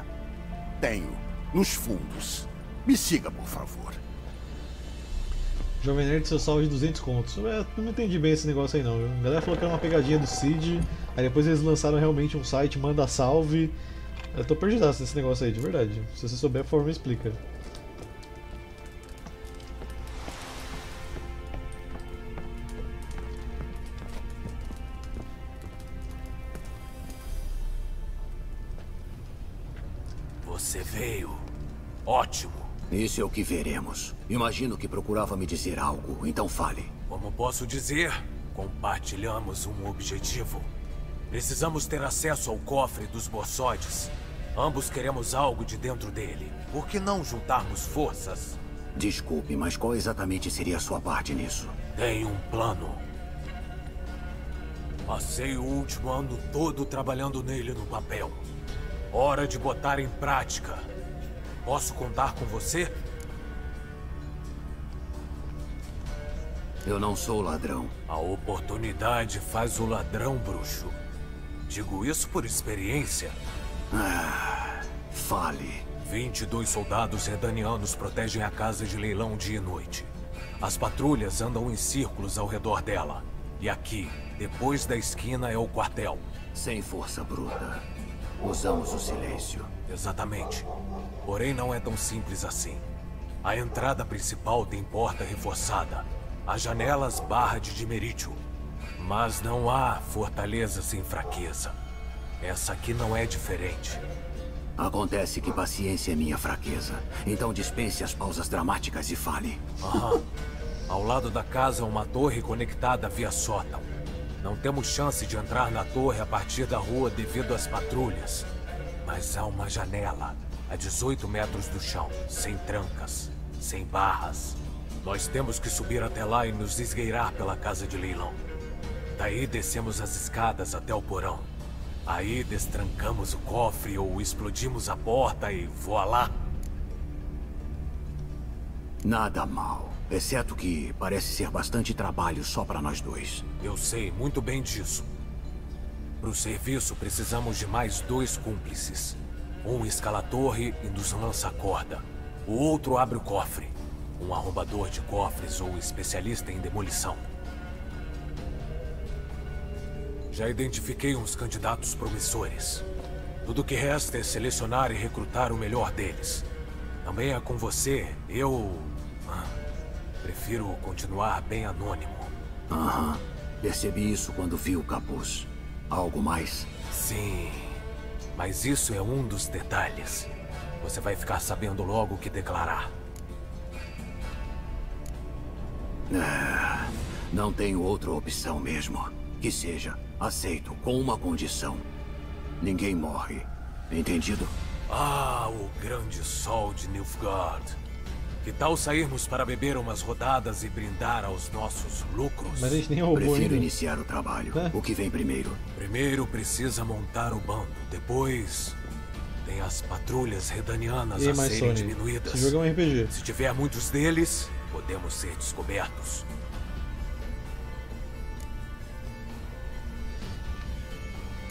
Tenho, nos fundos. Me siga, por favor. Jovem Nerd, seu saldo de 200 contos. Eu não entendi bem esse negócio aí, não. Viu? A galera falou que era uma pegadinha do Cid. Aí depois eles lançaram realmente um site, manda salve. Eu tô perdidaço nesse negócio aí, de verdade. Se você souber, por favor, me explica. Ótimo! Isso é o que veremos. Imagino que procurava me dizer algo, então fale. Como posso dizer? Compartilhamos um objetivo. Precisamos ter acesso ao cofre dos Borsodes. Ambos queremos algo de dentro dele. Por que não juntarmos forças? Desculpe, mas qual exatamente seria a sua parte nisso? Tenho um plano. Passei o último ano todo trabalhando nele no papel. Hora de botar em prática. Posso contar com você? Eu não sou ladrão. A oportunidade faz o ladrão, bruxo. Digo isso por experiência. Ah, fale. 22 soldados redanianos protegem a casa de leilão dia e noite. As patrulhas andam em círculos ao redor dela. E aqui, depois da esquina, é o quartel. Sem força bruta, usamos o silêncio. Exatamente. Porém, não é tão simples assim. A entrada principal tem porta reforçada. As janelas barra de dimerítio. Mas não há fortaleza sem fraqueza. Essa aqui não é diferente. Acontece que paciência é minha fraqueza. Então dispense as pausas dramáticas e fale. Aham. Ao lado da casa, uma torre conectada via sótão. Não temos chance de entrar na torre a partir da rua devido às patrulhas. Mas há uma janela, a 18 metros do chão, sem trancas, sem barras. Nós temos que subir até lá e nos esgueirar pela casa de leilão. Daí descemos as escadas até o porão. Aí destrancamos o cofre ou explodimos a porta e voilá. Nada mal, exceto que parece ser bastante trabalho só para nós dois. Eu sei muito bem disso. Pro serviço precisamos de mais dois cúmplices. Um escala a torre e nos lança a corda. O outro abre o cofre. Um arrombador de cofres ou especialista em demolição. Já identifiquei uns candidatos promissores. Tudo que resta é selecionar e recrutar o melhor deles. Também é com você, eu... prefiro continuar bem anônimo. Aham. Percebi isso quando vi o capuz. Algo mais? Sim. Mas isso é um dos detalhes. Você vai ficar sabendo logo o que declarar. Ah, não tenho outra opção mesmo. Que seja, aceito, com uma condição. Ninguém morre, entendido? Ah, o grande sol de Nilfgaard. Que tal sairmos para beber umas rodadas e brindar aos nossos lucros? Prefiro iniciar o trabalho. O que vem primeiro? Primeiro precisa montar o bando. Depois tem as patrulhas redanianas a serem diminuídas. Esse jogo é um RPG. Se tiver muitos deles, podemos ser descobertos.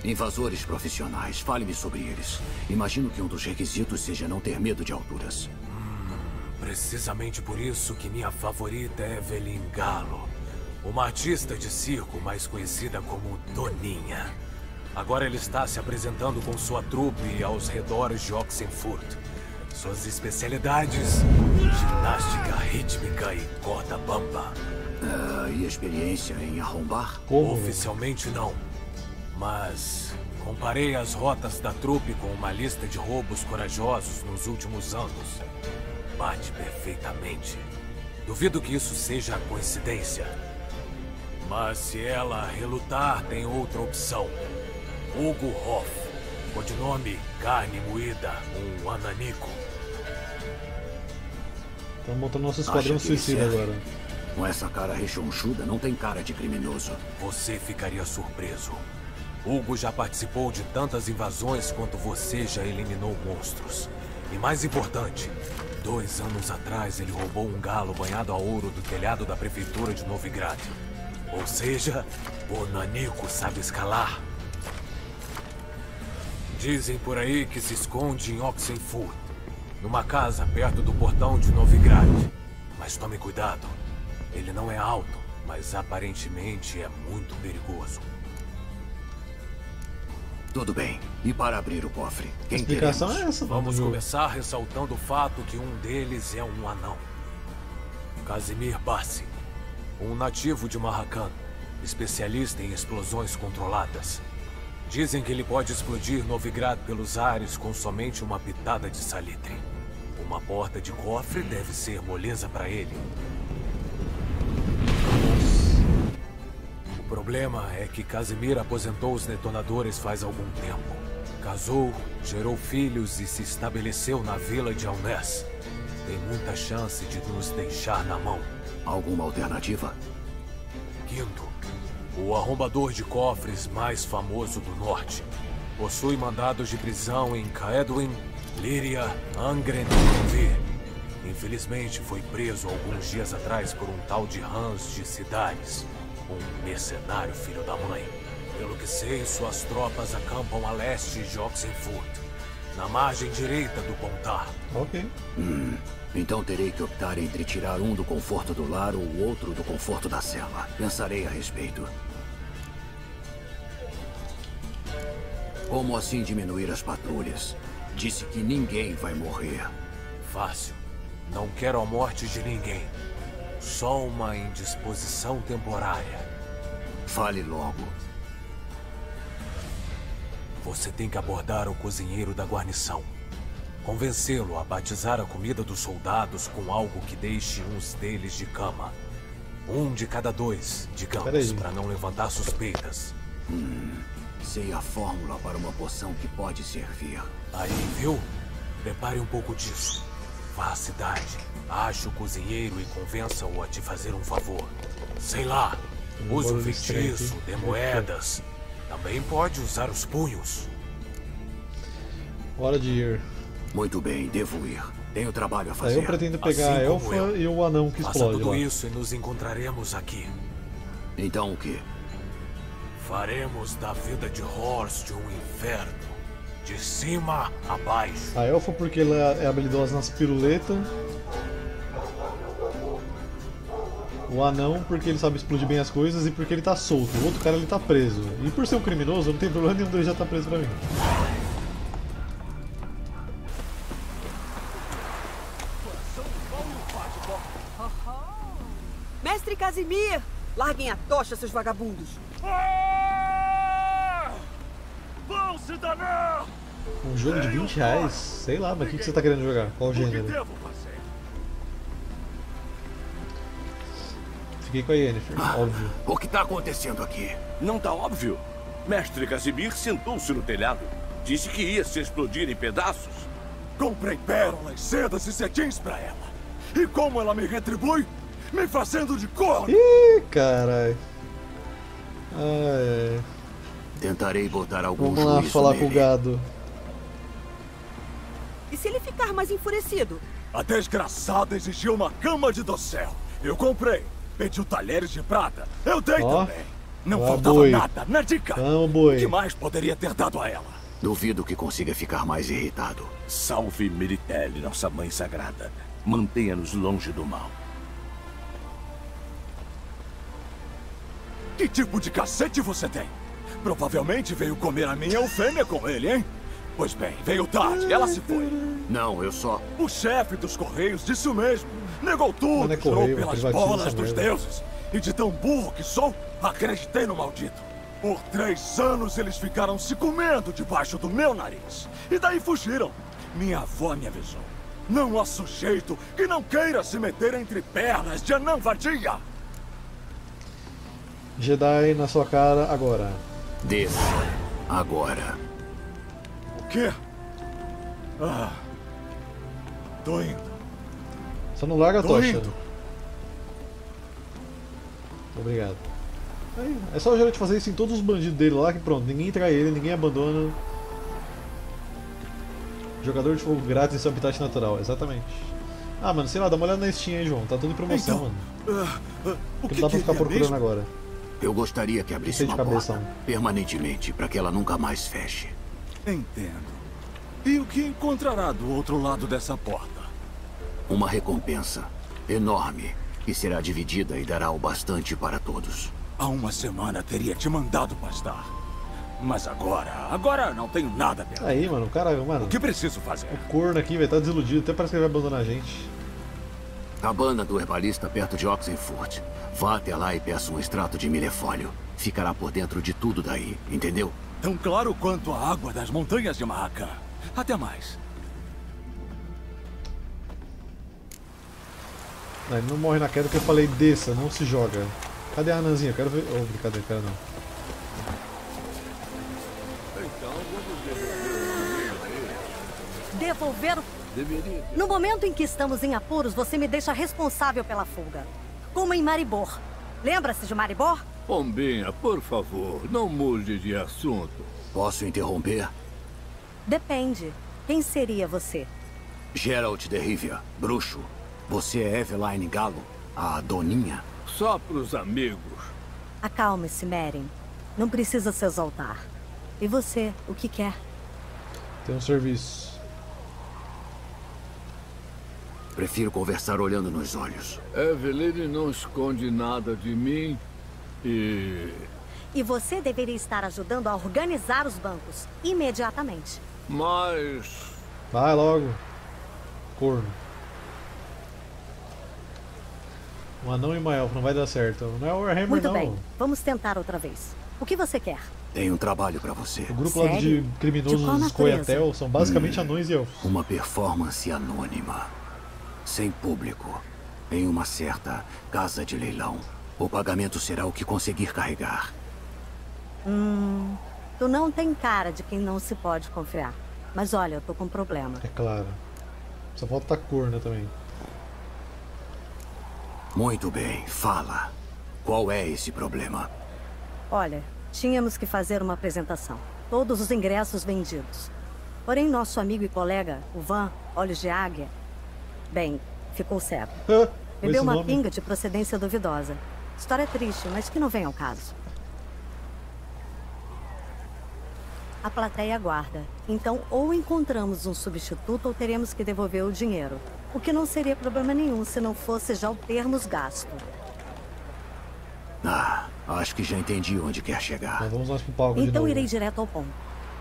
Invasores profissionais, fale-me sobre eles. Imagino que um dos requisitos seja não ter medo de alturas. Precisamente por isso que minha favorita é Evelyn Gallo, uma artista de circo mais conhecida como Doninha. Agora ele está se apresentando com sua trupe aos redores de Oxenfurt. Suas especialidades: ginástica rítmica e corda bamba. E experiência em arrombar? Oficialmente não. Mas comparei as rotas da trupe com uma lista de roubos corajosos nos últimos anos. Bate perfeitamente. Duvido que isso seja coincidência. Mas se ela relutar, tem outra opção. Hugo Hoff, codinome Carne Moída, um ananico. Estamos montando nosso esquadrão suicida agora. Com essa cara rechonchuda, não tem cara de criminoso. Você ficaria surpreso. Hugo já participou de tantas invasões quanto você já eliminou monstros. E mais importante, 2 anos atrás ele roubou um galo banhado a ouro do telhado da prefeitura de Novigrad. Ou seja, o nanico sabe escalar. Dizem por aí que se esconde em Oxenfurt, numa casa perto do portão de Novigrad. Mas tome cuidado, ele não é alto, mas aparentemente é muito perigoso. Tudo bem. E para abrir o cofre? Quem explicação teremos? É essa? Vamos começar ressaltando o fato que um deles é um anão. Casimir Bassi, um nativo de Marracan, especialista em explosões controladas. Dizem que ele pode explodir Novigrad pelos ares com somente uma pitada de salitre. Uma porta de cofre deve ser moleza para ele. O problema é que Casimir aposentou os detonadores faz algum tempo. Casou, gerou filhos e se estabeleceu na vila de Alnés. Tem muita chance de nos deixar na mão. Alguma alternativa? Quinto, o arrombador de cofres mais famoso do norte. Possui mandados de prisão em Caedwin, Líria, Angren e Vesemir. Infelizmente foi preso alguns dias atrás por um tal de Hans de Cidades. Um mercenário filho da mãe. Pelo que sei, suas tropas acampam a leste de Oxenfurt, na margem direita do Pontar. Ok. Então terei que optar entre tirar um do conforto do lar ou o outro do conforto da cela. Pensarei a respeito. Como assim diminuir as patrulhas? Disse que ninguém vai morrer. Fácil. Não quero a morte de ninguém. Só uma indisposição temporária. Fale logo. Você tem que abordar o cozinheiro da guarnição. Convencê-lo a batizar a comida dos soldados com algo que deixe uns deles de cama. Um de cada dois, digamos, para não levantar suspeitas. Sei a fórmula para uma poção que pode servir. Aí, viu? Prepare um pouco disso. Vá à cidade, ache o cozinheiro e convença-o a te fazer um favor. Sei lá, use um feitiço, dê moedas. Também pode usar os punhos. Hora de ir. Muito bem, devo ir. Tenho trabalho a fazer. Eu pretendo pegar assim a elfa e o anão que explode. Faça tudo isso e nos encontraremos aqui. Então o que? Faremos da vida de Horst um inferno. De cima a baixo. A elfa porque ela é habilidosa nas piruletas. O anão porque ele sabe explodir bem as coisas e porque ele tá solto. O outro cara ele tá preso. E por ser um criminoso, não tem problema nenhum, ele já tá preso pra mim. Mestre Casimir! Larguem a tocha, seus vagabundos! Vão se danar! Um jogo de R$20? Sei lá, mas o que você tá querendo jogar? Qual gênero? Fiquei com a Yennefer, óbvio. O que tá acontecendo aqui? Não tá óbvio. Mestre Casimir sentou-se no telhado. Disse que ia se explodir em pedaços. Comprei pérolas, sedas e cetins pra ela. E como ela me retribui? Me fazendo de corno! Ih, caralho. Ah, é. Tentarei botar algum juízo nele. Vamos lá falar com o gado. E se ele ficar mais enfurecido? A desgraçada exigiu uma cama de dossel. Eu comprei. Pediu talheres de prata. Eu dei também. Não faltava nada na dica. O que mais poderia ter dado a ela? Duvido que consiga ficar mais irritado. Salve Miritelli, nossa mãe sagrada. Mantenha-nos longe do mal. Que tipo de cacete você tem? Provavelmente veio comer a minha eufêmia com ele, hein? Pois bem, veio tarde, ela se foi. Não, eu só... O chefe dos Correios disse o mesmo. Negou tudo, correu pelas bolas dos deuses. E de tão burro que sou, acreditei no maldito. Por 3 anos eles ficaram se comendo debaixo do meu nariz. E daí fugiram. Minha avó me avisou. Não há sujeito que não queira se meter entre pernas de anã vadia. Jedi na sua cara agora. Desça. Agora. O quê? Ah. Tô indo. Só não larga a tocha. Indo. Obrigado. Aí, é só o Geralt fazer isso em todos os bandidos dele lá que pronto. Ninguém trai ele, ninguém abandona. Jogador de fogo grátis em seu habitat natural. Exatamente. Ah, mano, sei lá, dá uma olhada na Steam aí, João. Tá tudo em promoção, então, mano. O que não dá pra ficar procurando mesmo? Agora. Eu gostaria que abrisse uma porta permanentemente, para que ela nunca mais feche. Entendo. E o que encontrará do outro lado dessa porta? Uma recompensa enorme, que será dividida e dará o bastante para todos. Há uma semana teria te mandado bastar. Mas agora não tenho nada dela. Aí, mano, caralho, mano. O que preciso fazer? O corno aqui vai estar desiludido, até parece que ele vai abandonar a gente. Cabana do herbalista perto de Oxenfurt. Vá até lá e peça um extrato de milefólio. Ficará por dentro de tudo daí, entendeu? Tão claro quanto a água das montanhas de Maracá. Até mais. Não, ele não morre na queda porque eu falei desça, não se joga. Cadê a anãzinha? Quero ver... Oh, brincadeira, cara, não. Devolver o... Deveria. No momento em que estamos em apuros, você me deixa responsável pela fuga. Como em Maribor. Lembra-se de Maribor? Pombinha, por favor, não mude de assunto. Posso interromper? Depende. Quem seria você? Geralt de Rivia, bruxo. Você é Evelyn Gallo, a Doninha. Só pros amigos. Acalme-se, Meryn. Não precisa se exaltar. E você, o que quer? Tem um serviço. Prefiro conversar olhando nos olhos. Evelyn não esconde nada de mim e... E você deveria estar ajudando a organizar os bancos, imediatamente. Mas... Vai logo. Corno. Um anão e maior, não vai dar certo. Não é o Warhammer, não. Muito bem, vamos tentar outra vez. O que você quer? Tem um trabalho pra você. O grupo lá de criminosos Coiatel são basicamente anões e elfos. Uma performance anônima. Sem público. Em uma certa casa de leilão. O pagamento será o que conseguir carregar. Tu não tem cara de quem não se pode confiar. Mas olha, eu tô com um problema. É claro. Só falta a corna também. Muito bem, fala. Qual é esse problema? Olha, tínhamos que fazer uma apresentação. Todos os ingressos vendidos. Porém, nosso amigo e colega, o Van, Olhos de Águia... Bem, ficou cego. Bebeu uma pinga de procedência duvidosa. História triste, mas que não vem ao caso. A plateia aguarda. Então, ou encontramos um substituto ou teremos que devolver o dinheiro. O que não seria problema nenhum se não fosse já o termos gasto. Ah, acho que já entendi onde quer chegar. Mas vamos lá pro palco. Então irei direto ao ponto.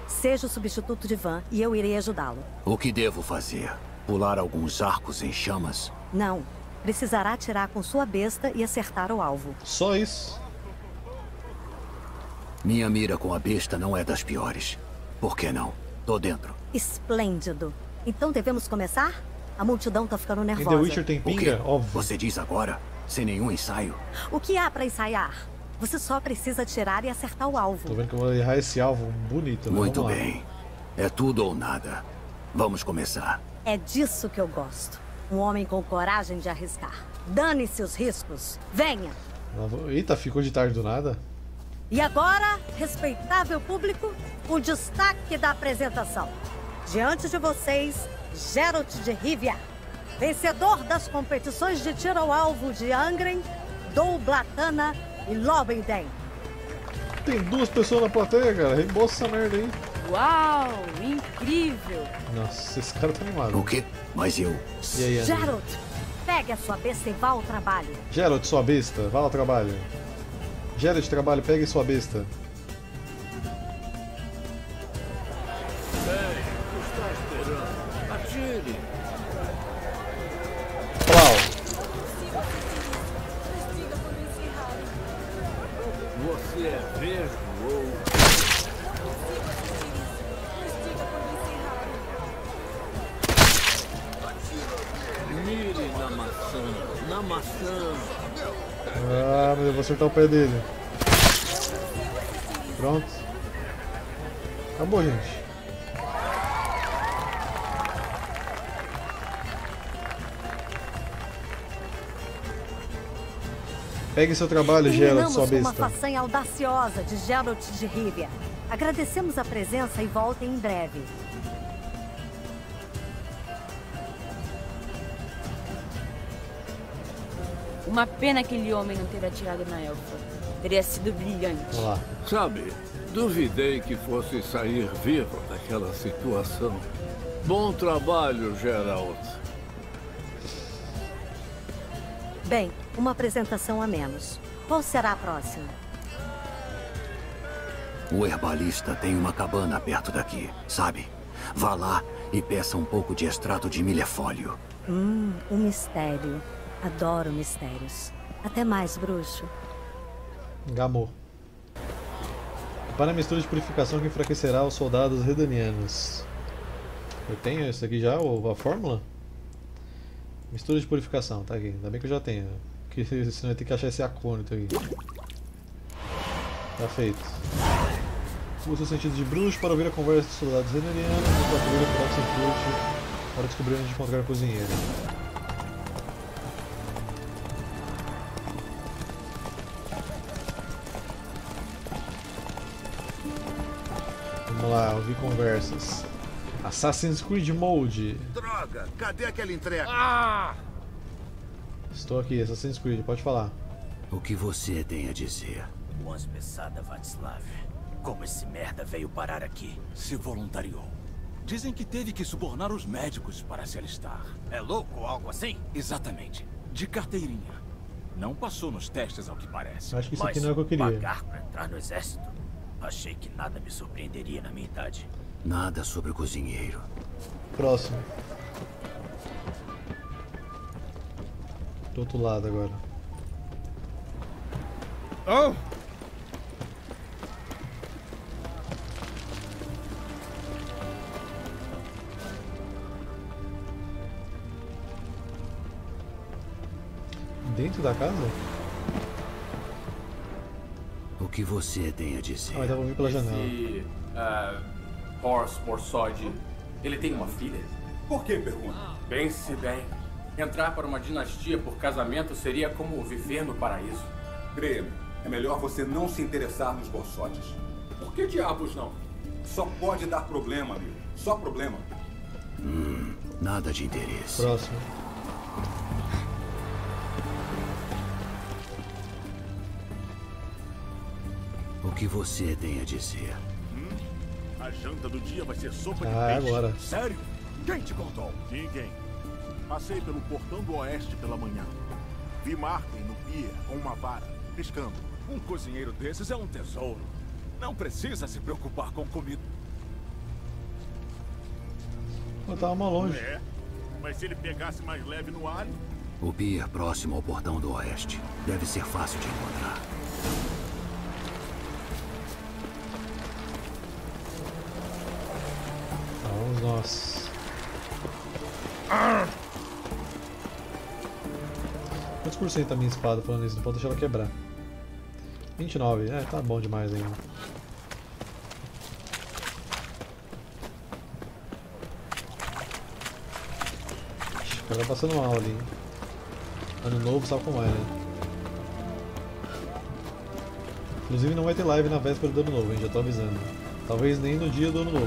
Seja o substituto de Van e eu irei ajudá-lo. O que devo fazer? Pular alguns arcos em chamas? Não. Precisará atirar com sua besta e acertar o alvo. Só isso? Minha mira com a besta não é das piores. Por que não? Tô dentro. Esplêndido. Então devemos começar? A multidão tá ficando nervosa. E The Witcher tem pinga? Óbvio. Você diz agora? Sem nenhum ensaio? O que há pra ensaiar? Você só precisa atirar e acertar o alvo. Tô vendo que eu vou errar esse alvo bonito. Muito bem. É tudo ou nada. Vamos começar. É disso que eu gosto. Um homem com coragem de arriscar. Dane-se os riscos. Venha. Eita, ficou de tarde do nada. E agora, respeitável público, o destaque da apresentação. Diante de vocês, Geralt de Rivia. Vencedor das competições de tiro ao alvo de Angren, Doublatana e Lobenden. Tem duas pessoas na plateia, cara. Reembolsa essa merda aí. Uau, incrível. Nossa, esse cara tá animado. O quê? Mas eu... E aí, Geralt, pegue a sua besta e vá ao trabalho. Geralt, sua besta, vá ao trabalho. Geralt, trabalho, pegue sua besta. Acertar o pé dele. Pronto. Acabou, gente. Pegue seu trabalho, Geralt, sua besta. Uma façanha audaciosa de Geralt de Rivia. Agradecemos a presença e voltem em breve. Uma pena aquele homem não ter atirado na elfa. Teria sido brilhante. Olá. Sabe, duvidei que fosse sair vivo daquela situação. Bom trabalho, Geralt. Bem, uma apresentação a menos. Qual será a próxima? O herbalista tem uma cabana perto daqui, sabe? Vá lá e peça um pouco de extrato de milhafólio. Um mistério. Adoro mistérios. Até mais, bruxo. Gamor. Para a mistura de purificação que enfraquecerá os soldados redanianos. Eu tenho isso aqui já, a fórmula? Mistura de purificação, tá aqui. Ainda bem que eu já tenho. Porque senão eu tenho que achar esse acônito aqui. Tá feito. Usa o sentido de bruxo para ouvir a conversa dos soldados renerianos e para ouvir a Oxenfurt para descobrir onde encontrar o cozinheiro. Vamos lá, ouvir conversas. Assassin's Creed Mode. Droga, cadê aquela entrega? Ah! Estou aqui, Assassin's Creed, pode falar. O que você tem a dizer? Mãos pesadas, Vatslav. Como esse merda veio parar aqui? Se voluntariou. Dizem que teve que subornar os médicos para se alistar. É louco ou algo assim? Exatamente. De carteirinha. Não passou nos testes, ao que parece. Acho que isso aqui não é o que eu queria. Pagar para entrar no exército? Achei que nada me surpreenderia na minha idade. Nada sobre o cozinheiro. Próximo. Do outro lado agora. Oh! Dentro da casa? O que você tem a dizer? Ah, eu tava vindo pela janela. Esse, Borsodi, ele tem uma filha? Por que pergunta? Pense bem. Entrar para uma dinastia por casamento seria como viver no paraíso. Creio-me, é melhor você não se interessar nos Borsodes. Por que diabos não? Só pode dar problema, amigo. Só problema. Nada de interesse. Próximo. O que você tem a dizer? A janta do dia vai ser sopa de peixe. Agora. Sério? Quem te contou? Ninguém. Passei pelo portão do oeste pela manhã. Vi Martin no pia com uma vara, pescando. Um cozinheiro desses é um tesouro. Não precisa se preocupar com comida. Eu tava mal longe. É, mas se ele pegasse mais leve no alho... O pia próximo ao portão do oeste deve ser fácil de encontrar. Nossa. Quantos por cento a minha espada falando isso? Não pode deixar ela quebrar. 29, é, tá bom demais ainda. O cara tá passando mal ali. Ano novo sabe como é, né? Inclusive não vai ter live na véspera do ano novo, hein? Já tô avisando. Talvez nem no dia do ano novo.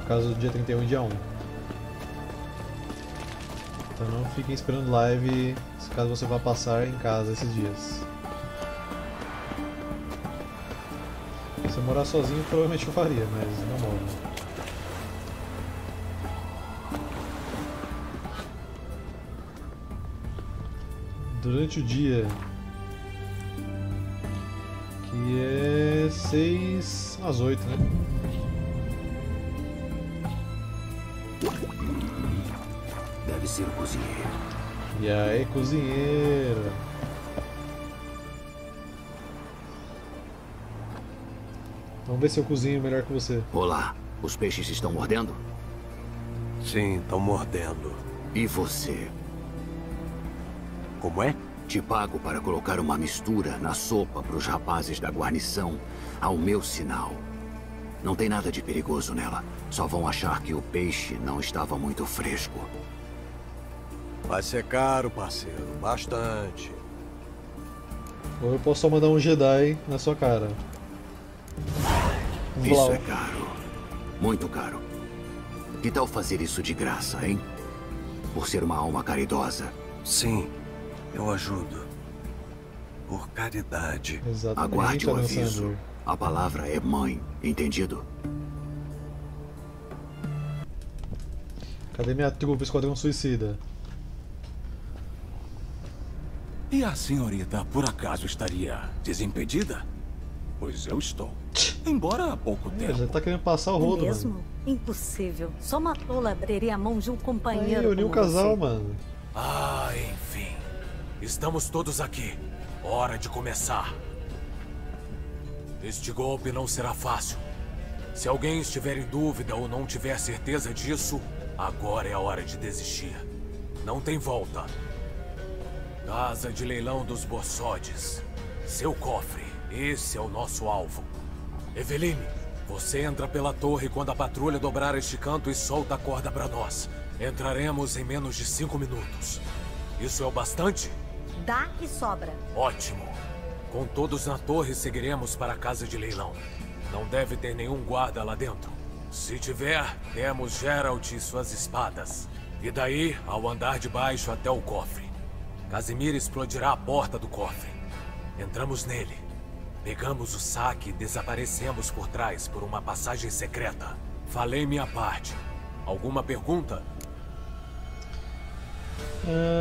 No caso do dia 31 e dia 1. Então não fiquem esperando live caso você vá passar em casa esses dias. Se eu morar sozinho provavelmente eu faria, mas não moro. Durante o dia, que é 6 às 8, né? Ser o cozinheiro. E aí, cozinheiro? Vamos ver se eu cozinho melhor que você. Olá, os peixes estão mordendo? Sim, estão mordendo. E você? Como é? Te pago para colocar uma mistura na sopa para os rapazes da guarnição, ao meu sinal. Não tem nada de perigoso nela, só vão achar que o peixe não estava muito fresco. Vai ser caro, parceiro. Bastante. Ou eu posso só mandar um Jedi na sua cara. Isso é caro. Muito caro. Que tal fazer isso de graça, hein? Por ser uma alma caridosa. Sim, eu ajudo. Por caridade. Exatamente. Aguarde o aviso. A palavra é mãe, entendido? Cadê minha trupe, Esquadrão Suicida? E a senhorita, por acaso, estaria desimpedida? Pois eu estou. Embora há pouco tempo. Já tá querendo passar o rodo, mesmo? Mano. Impossível. Só matou labreria a mão de um companheiro. Aí, eu nem o casal, mano. Ah, enfim. Estamos todos aqui. Hora de começar. Este golpe não será fácil. Se alguém estiver em dúvida ou não tiver certeza disso, agora é a hora de desistir. Não tem volta. Casa de leilão dos Borsodes. Seu cofre. Esse é o nosso alvo. Evelyn, você entra pela torre quando a patrulha dobrar este canto e solta a corda pra nós. Entraremos em menos de 5 minutos. Isso é o bastante? Dá e sobra. Ótimo. Com todos na torre, seguiremos para a casa de leilão. Não deve ter nenhum guarda lá dentro. Se tiver, temos Geralt e suas espadas. E daí, ao andar de baixo até o cofre. Casimir explodirá a porta do cofre. Entramos nele. Pegamos o saque e desaparecemos por trás por uma passagem secreta. Falei minha parte. Alguma pergunta?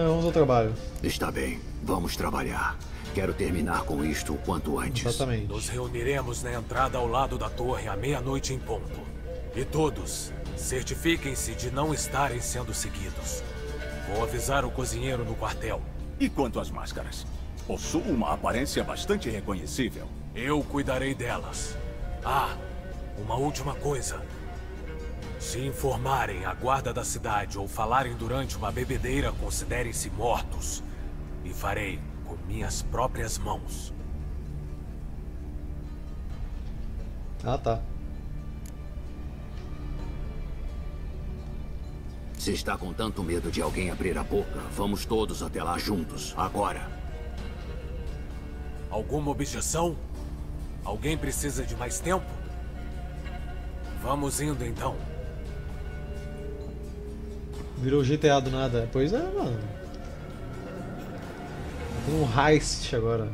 Vamos ao trabalho. Está bem, vamos trabalhar. Quero terminar com isto o quanto antes. Exatamente. Nos reuniremos na entrada ao lado da torre à meia-noite em ponto. E todos, certifiquem-se de não estarem sendo seguidos. Vou avisar o cozinheiro no quartel. E quanto às máscaras? Possuo uma aparência bastante reconhecível. Eu cuidarei delas. Ah, uma última coisa. Se informarem a guarda da cidade ou falarem durante uma bebedeira, considerem-se mortos. E farei com minhas próprias mãos. Ah, tá. Se está com tanto medo de alguém abrir a boca, vamos todos até lá juntos, agora. Alguma objeção? Alguém precisa de mais tempo? Vamos indo então. Virou GTA do nada. Pois é, mano. Um heist agora.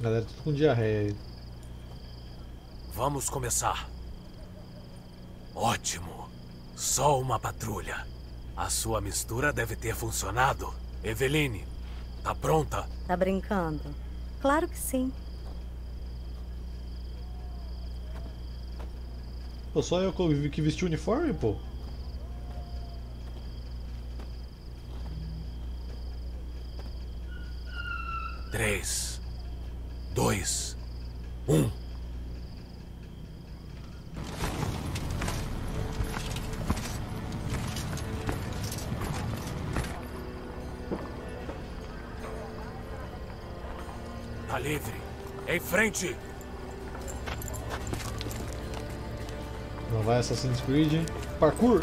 Galera, tudo com diarreia. Vamos começar. Ótimo. Só uma patrulha. A sua mistura deve ter funcionado. Eveline, tá pronta? Tá brincando? Claro que sim. Pô, só eu que vesti o uniforme, pô. Três, dois, um. Livre. Em frente! Não vai Assassin's Creed. Parkour!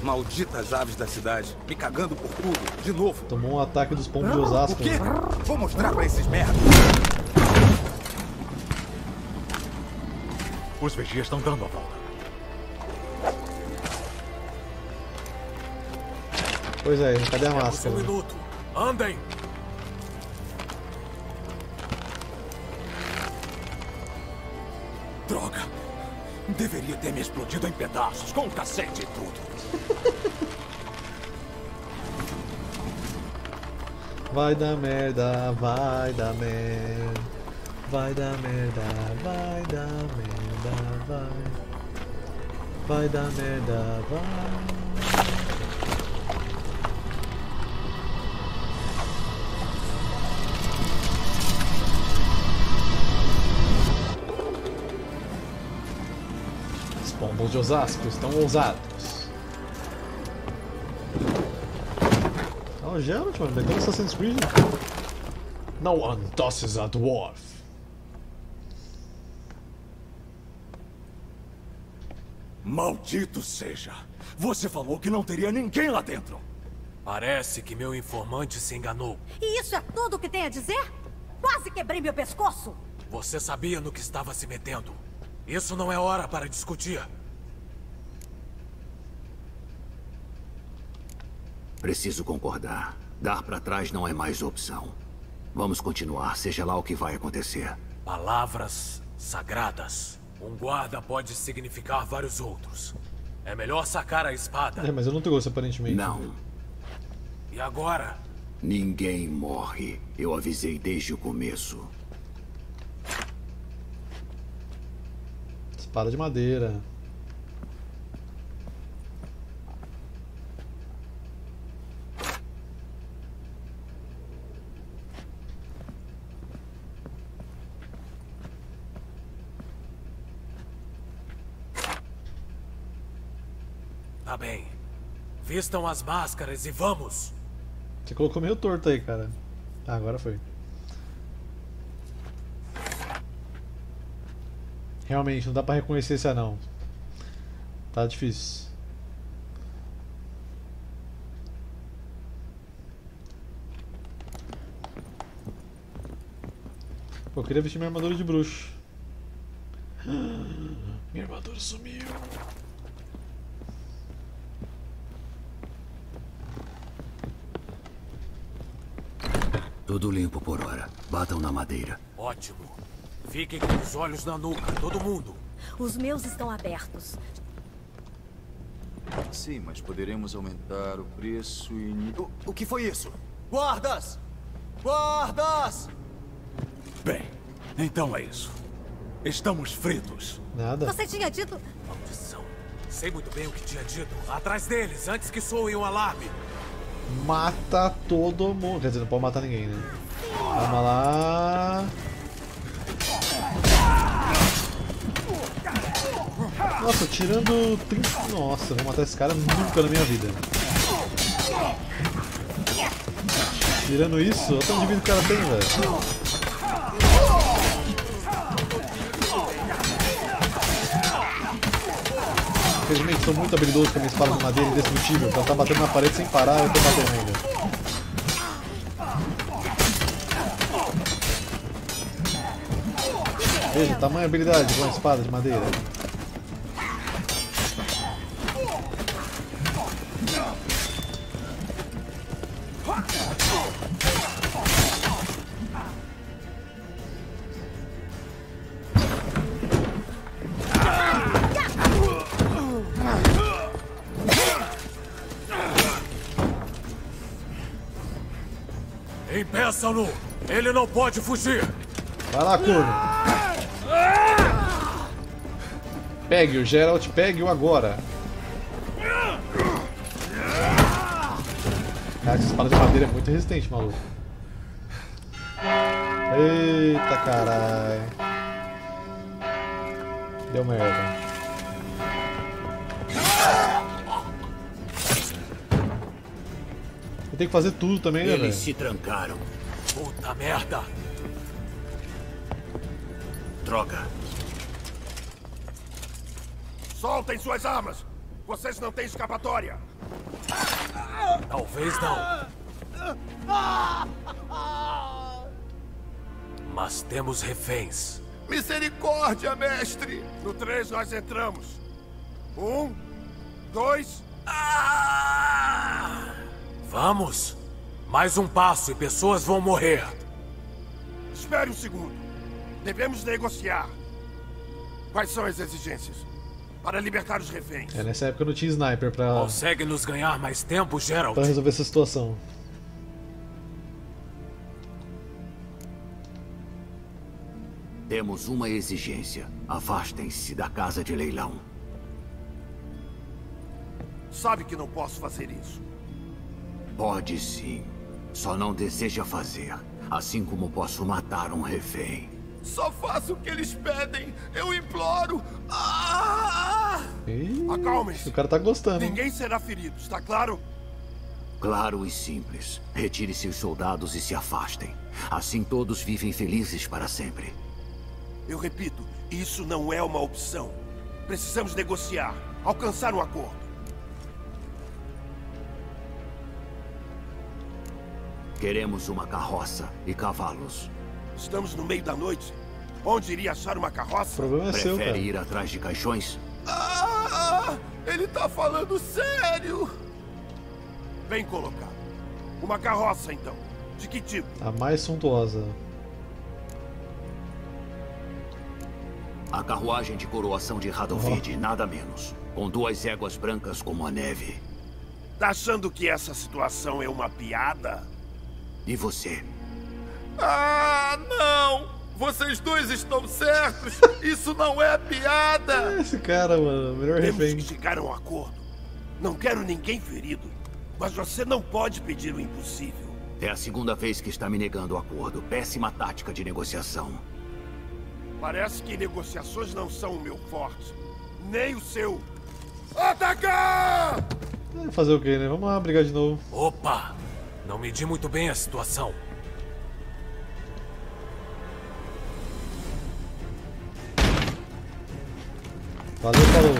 Malditas aves da cidade, me cagando por tudo, de novo. Tomou um ataque dos pombos de Osasco. O quê? Vou mostrar pra esses merdas. Os vigias estão dando a volta. Pois é, cadê a máscara? Um minuto. Andem! Droga! Deveria ter me explodido em pedaços, com o cacete e tudo. Vai dar merda, vai dar merda. Vai dar merda, vai dar merda, vai. Vai dar merda, vai. Pombos de Osasco estão ousados. Olha o Geralt, mano. Meteu Assassin's Creed. No one tosses a dwarf. Maldito seja. Você falou que não teria ninguém lá dentro. Parece que meu informante se enganou. E isso é tudo o que tem a dizer? Quase quebrei meu pescoço. Você sabia no que estava se metendo. Isso não é hora para discutir. Preciso concordar. Dar para trás não é mais opção. Vamos continuar, seja lá o que vai acontecer. Palavras sagradas. Um guarda pode significar vários outros. É melhor sacar a espada. É, mas eu não trouxe aparentemente. Não. E agora? Ninguém morre. Eu avisei desde o começo. Espada de madeira. Tá bem. Vistam as máscaras e vamos! Você colocou meio torto aí, cara. Ah, agora foi. Realmente, não dá pra reconhecer esse anão. Tá difícil. Pô, eu queria vestir minha armadura de bruxo. Minha armadura sumiu. Tudo limpo por hora. Batam na madeira. Ótimo. Fiquem com os olhos na nuca, todo mundo. Os meus estão abertos. Sim, mas poderemos aumentar o preço e... O que foi isso? Guardas! Guardas! Bem, então é isso. Estamos fritos. Nada. Você tinha dito... Maldição. Sei muito bem o que tinha dito. Atrás deles, antes que soe um alarme. Mata todo mundo. Quer dizer, não pode matar ninguém, né? Vamos lá. Nossa, tirando 30. Nossa, vou matar esse cara nunca na minha vida. Tirando isso, olha o tanto de vida que o cara tem, velho. Infelizmente, sou muito habilidoso com a minha espada de madeira indestrutível. Ela tá batendo na parede sem parar, eu tô batendo ainda. Veja, tamanha habilidade com a espada de madeira. Impeçam-no! Ele não pode fugir! Vai lá, corno! Pegue-o, Geralt, pegue-o agora! Cara, essa espada de madeira é muito resistente, maluco. Eita, caralho! Deu merda. Tem que fazer tudo também, né, velho? Eles se trancaram. Puta merda! Droga! Soltem suas armas! Vocês não têm escapatória! Talvez não. Mas temos reféns. Misericórdia, mestre! No 3 nós entramos. 1, 2... Vamos! Mais um passo e pessoas vão morrer. Espere um segundo. Devemos negociar. Quais são as exigências? Para libertar os reféns. É, nessa época eu não tinha sniper pra... Consegue nos ganhar mais tempo, Geralt? Pra resolver essa situação. Temos uma exigência. Afastem-se da casa de leilão. Sabe que não posso fazer isso. Pode sim. Só não deseja fazer. Assim como posso matar um refém. Só faço o que eles pedem. Eu imploro. Ah! Acalme-se. O cara tá gostando. Ninguém será ferido, está claro? Claro e simples. Retire seus soldados e se afastem. Assim todos vivem felizes para sempre. Eu repito, isso não é uma opção. Precisamos negociar, alcançar um acordo. Queremos uma carroça e cavalos. Estamos no meio da noite. Onde iria achar uma carroça? O problema é seu, cara. Prefere ir atrás de caixões? Ah, ele tá falando sério. Bem colocado. Uma carroça, então. De que tipo? A mais suntuosa. A carruagem de coroação de Radovid, nada menos. Com 2 éguas brancas como a neve. Tá achando que essa situação é uma piada? E você? Ah, não! Vocês dois estão certos! Isso não é piada! Esse cara, mano, melhor refém. Temos que chegar a um acordo. Não quero ninguém ferido, mas você não pode pedir o impossível. É a segunda vez que está me negando o acordo. Péssima tática de negociação. Parece que negociações não são o meu forte, nem o seu. Atacar! Fazer o quê, né? Vamos lá brigar de novo. Opa! Não medi muito bem a situação. Valeu, falou.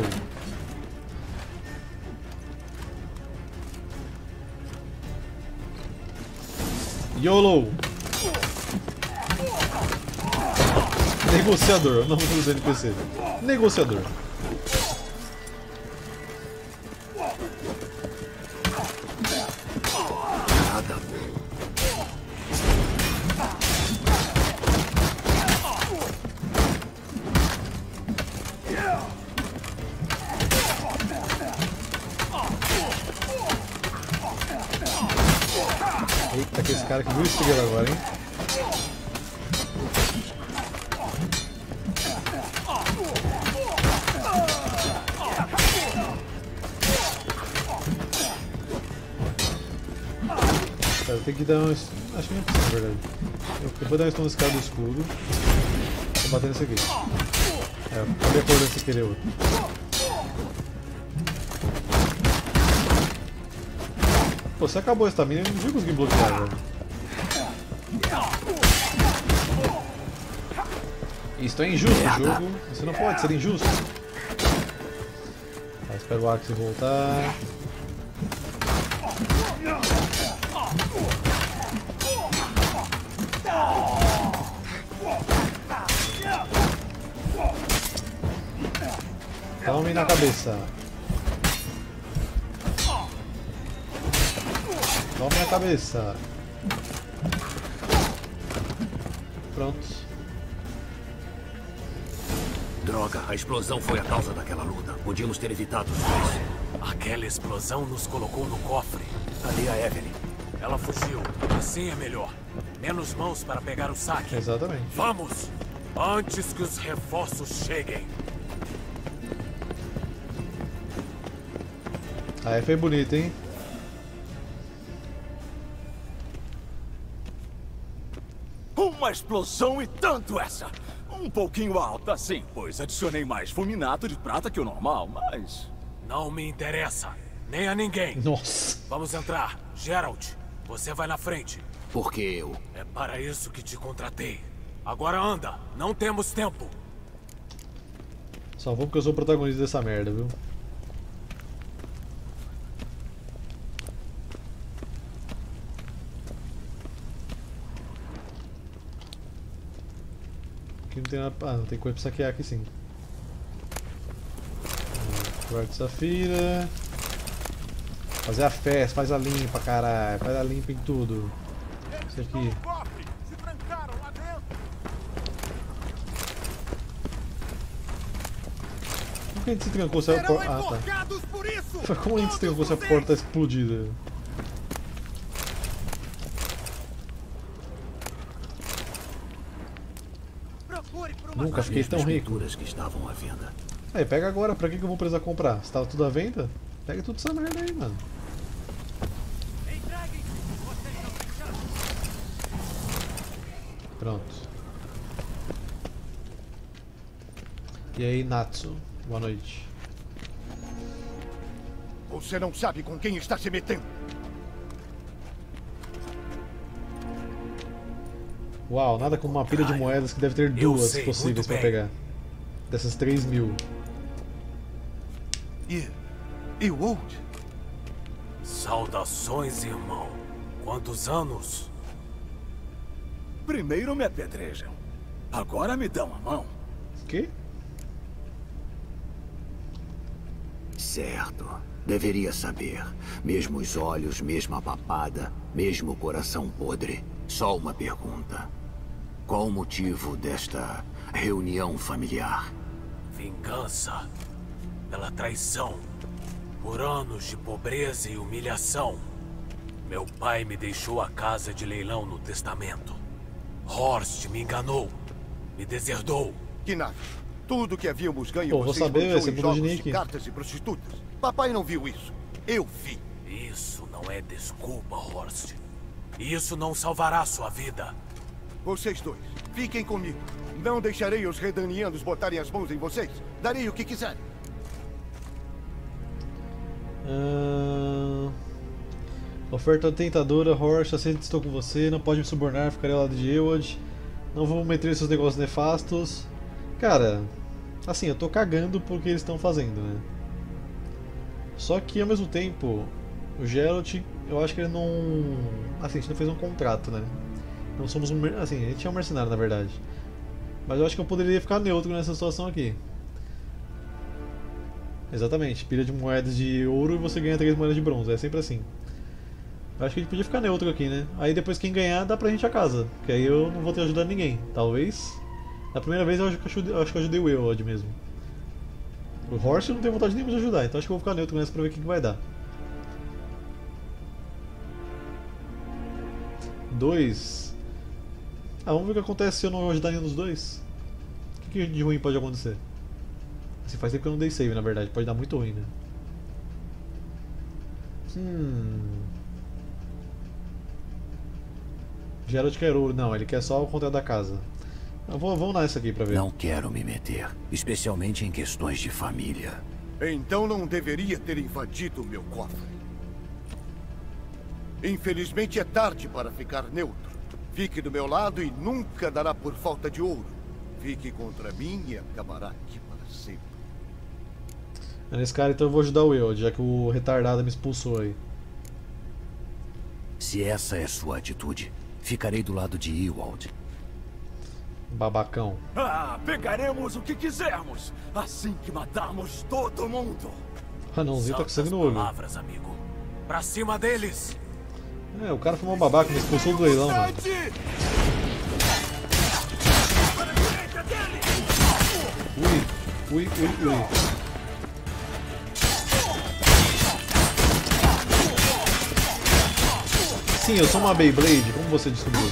YOLO! Negociador, o nome do NPC. Negociador. Cara, que muito segredo agora, hein? Cara, eu tenho que dar um... Acho que não é possível, na verdade. Eu vou dar um stun nesse cara do escudo. Vou bater nesse aqui. É, eu acabei acordando sem querer outro. Pô, você acabou a estamina, eu não vou conseguir bloquear, velho. Isso é injusto, jogo. Isso não pode ser injusto. Tá, espero o Axe voltar. Tome na cabeça. Tome na cabeça. Pronto. Droga, a explosão foi a causa daquela luta. Podíamos ter evitado os dois. Aquela explosão nos colocou no cofre. Ali a Evelyn. Ela fugiu. Assim é melhor. Menos mãos para pegar o saque. Exatamente. Vamos! Antes que os reforços cheguem. Aí foi bonito, hein? Uma explosão e tanto essa! Um pouquinho alta, sim, pois adicionei mais fulminato de prata que o normal, mas... Não me interessa, nem a ninguém. Nossa. Vamos entrar. Geralt, você vai na frente. Por que eu? É para isso que te contratei. Agora anda, não temos tempo. Só vou porque eu sou o protagonista dessa merda, viu? Não tem nada... Ah, não tem coisa pra saquear aqui sim. Guarda safira. Fazer a festa, faz a limpa, caralho. Faz a limpa em tudo. Isso aqui. Como que a gente se trancou se a porta... Ah, tá. Como a gente se trancou se a porta tá explodida? Nunca fiquei tão rico. Que estavam à venda. Aí, pega agora. Pra que eu vou precisar comprar? Se tava tudo à venda, pega tudo essa merda aí, mano. Pronto. E aí, Natsu. Boa noite. Você não sabe com quem está se metendo. Uau, nada como uma pilha de moedas que deve ter duas possíveis para pegar. Dessas 3.000. E o Old? Saudações, irmão. Quantos anos? Primeiro me apedrejam. Agora me dão a mão. Que? Certo. Deveria saber. Mesmos olhos, mesma papada, mesmo coração podre. Só uma pergunta. Qual o motivo desta reunião familiar? Vingança pela traição, por anos de pobreza e humilhação. Meu pai me deixou a casa de leilão no testamento. Horst me enganou. Me deserdou. Que nada. Tudo que havíamos ganho vocês deixou em jogos de cartas e prostitutas. Papai não viu isso. Eu vi. Isso não é desculpa, Horst. Isso não salvará sua vida. Vocês dois, fiquem comigo. Não deixarei os redanianos botarem as mãos em vocês. Darei o que quiserem. Oferta tentadora, Horst, aceito que estou com você. Não pode me subornar, ficarei ao lado de Ewald. Não vou meter em seus negócios nefastos. Cara, assim, eu tô cagando por que eles estão fazendo, né? Só que ao mesmo tempo, o Geralt, eu acho que ele não... Assim, a gente não fez um contrato, né? Não somos um... Assim, a gente é um mercenário, na verdade. Mas eu acho que eu poderia ficar neutro nessa situação aqui. Exatamente, pilha de moedas de ouro e você ganha 3 moedas de bronze, é sempre assim. Eu acho que a gente podia ficar neutro aqui, né? Aí depois quem ganhar dá pra gente a casa, que aí eu não vou ter ajudado ninguém, talvez. Na primeira vez eu acho que eu ajudei o Ewald mesmo. O Horst não tem vontade nenhuma de ajudar, então acho que eu vou ficar neutro nessa pra ver o que vai dar. 2. Ah, vamos ver o que acontece se eu não ajudar nenhum dos dois. O que de ruim pode acontecer? Assim, faz tempo que eu não dei save, na verdade. Pode dar muito ruim, né? Geralt quer ouro. Não, ele quer só o contrato da casa. Vamos nessa aqui pra ver. Não quero me meter, especialmente em questões de família. Então não deveria ter invadido o meu cofre. Infelizmente é tarde para ficar neutro. Fique do meu lado e nunca dará por falta de ouro. Fique contra mim e acabará aqui para sempre. Nesse cara então eu vou ajudar o Ewald, já que o retardado me expulsou aí. Se essa é sua atitude, ficarei do lado de Ewald. Babacão. Ah, pegaremos o que quisermos, assim que matarmos todo mundo. Anãozinho tá com sangue no olho. Palavras, amigo. Pra cima deles. É, o cara foi um babaca, me expulsou do leilão. Mano. Ui. Sim, eu sou uma Beyblade, como você descobriu?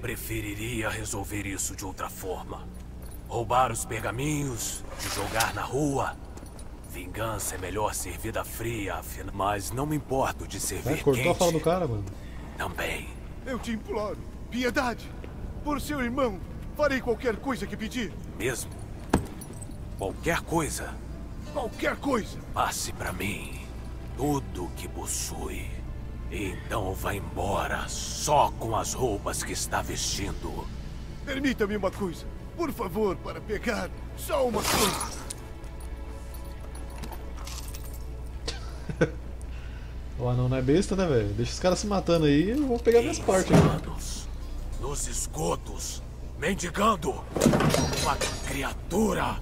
Preferiria resolver isso de outra forma. Roubar os pergaminhos, te jogar na rua. Vingança é melhor servida fria, afinal. Mas não me importo de servir quente. Cortou a fala do cara, mano. Também. Eu te imploro, piedade. Por seu irmão, farei qualquer coisa que pedir. Mesmo? Qualquer coisa? Qualquer coisa. Passe pra mim tudo que possui. Então vá embora, só com as roupas que está vestindo. Permita-me uma coisa, por favor, para pegar só uma coisa. O anão não é besta, né, velho? Deixa os caras se matando aí, eu vou pegar minhas partes. Nos esgotos, mendigando, uma criatura.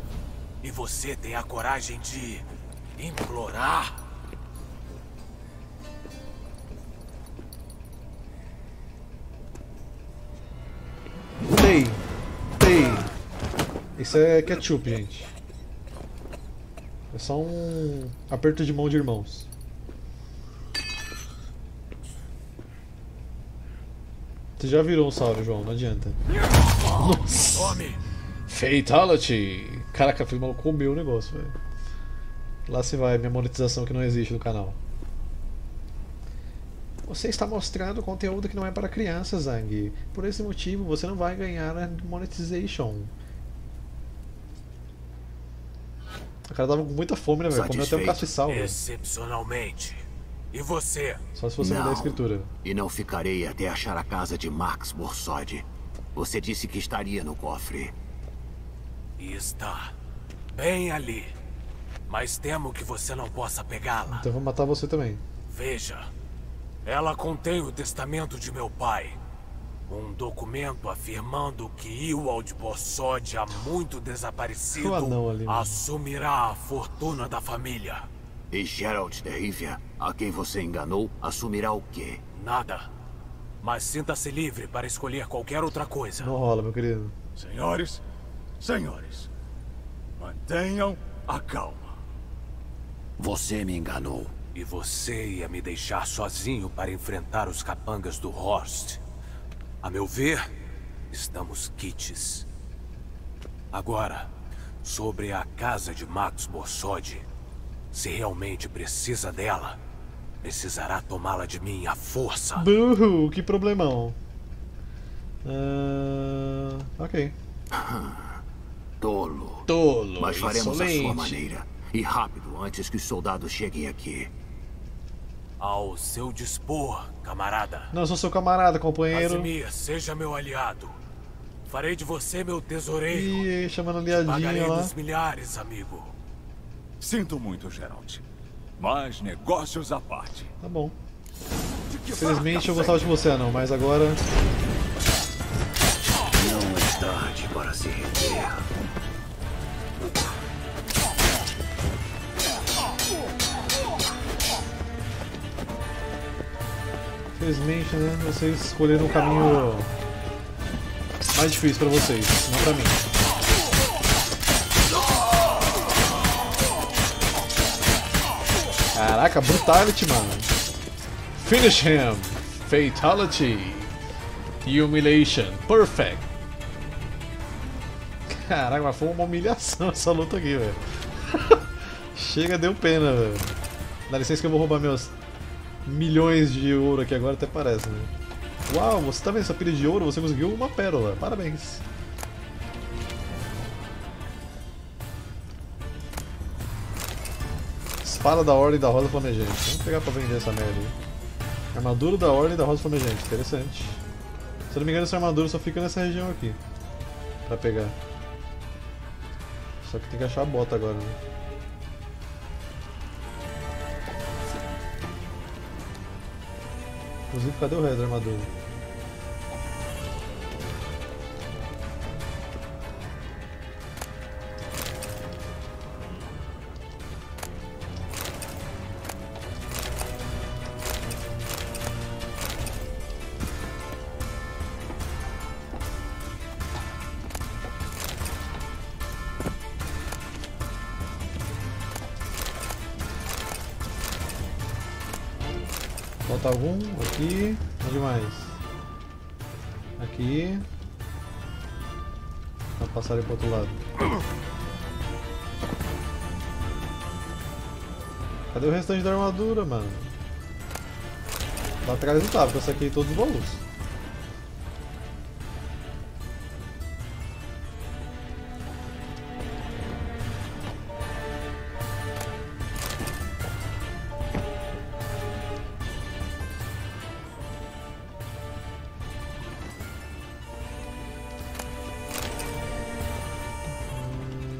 E você tem a coragem de implorar? Tei. Isso é ketchup, gente. É só um aperto de mão de irmãos. Você já virou um salve, João, não adianta. Nossa! Fatality! Caraca, foi mal, comeu o negócio, velho. Lá se vai, minha monetização que não existe no canal. Você está mostrando conteúdo que não é para crianças, Zang. Por esse motivo, você não vai ganhar a monetization. O cara tava com muita fome, né, velho? Comeu até um castiçal. Excepcionalmente. E você? Só se você mudar a escritura. E não ficarei até achar a casa de Max Borsodi. Você disse que estaria no cofre. E está. Bem ali. Mas temo que você não possa pegá-la. Então eu vou matar você também. Veja. Ela contém o testamento de meu pai. Um um documento afirmando que Eduard Borsodi, há muito desaparecido, assumirá a fortuna da família. E Geralt de Rivia, a quem você enganou, assumirá o quê? Nada. Mas sinta-se livre para escolher qualquer outra coisa. Não rola, meu querido. Senhores, senhores, mantenham a calma. Você me enganou. E você ia me deixar sozinho para enfrentar os capangas do Horst. A meu ver, estamos quites. Agora, sobre a casa de Max Borsodi. Se realmente precisa dela, precisará tomá-la de mim à força. Burro, que problemão. Ok. Tolo. Tolo. Mas faremos da sua maneira. E rápido, antes que os soldados cheguem aqui. Ao seu dispor, camarada. Não sou seu camarada, companheiro. Casimir, seja meu aliado. Farei de você meu tesoureiro. Ih, chamando aliadinho pagarei lá. Dos milhares, amigo. Sinto muito, Geralt, mas negócios à parte. Tá bom. Infelizmente eu gostava de você, não, mas agora... Não é tarde para se render. Infelizmente, né, vocês escolheram um caminho mais difícil para vocês, não para mim. Caraca, brutality, mano. Finish him. Fatality. Humiliation. Perfect. Caraca, mas foi uma humilhação essa luta aqui, velho. Chega, deu pena, velho. Dá licença que eu vou roubar meus milhões de ouro aqui agora, até parece, né? Uau, você tá vendo essa pilha de ouro? Você conseguiu uma pérola. Parabéns. Fala da Ordem da Rosa Flamejante. Vamos pegar pra vender essa merda aí. Armadura da Ordem da Rosa Flamejante. Interessante. Se eu não me engano, essa armadura só fica nessa região aqui. Pra pegar. Só que tem que achar a bota agora, né? Inclusive, cadê o resto da armadura? Falta algum? Aqui. Onde mais? Aqui. Vou passar ali pro outro lado. Cadê o restante da armadura, mano? Lá atrás não tava, porque eu saquei todos os baús.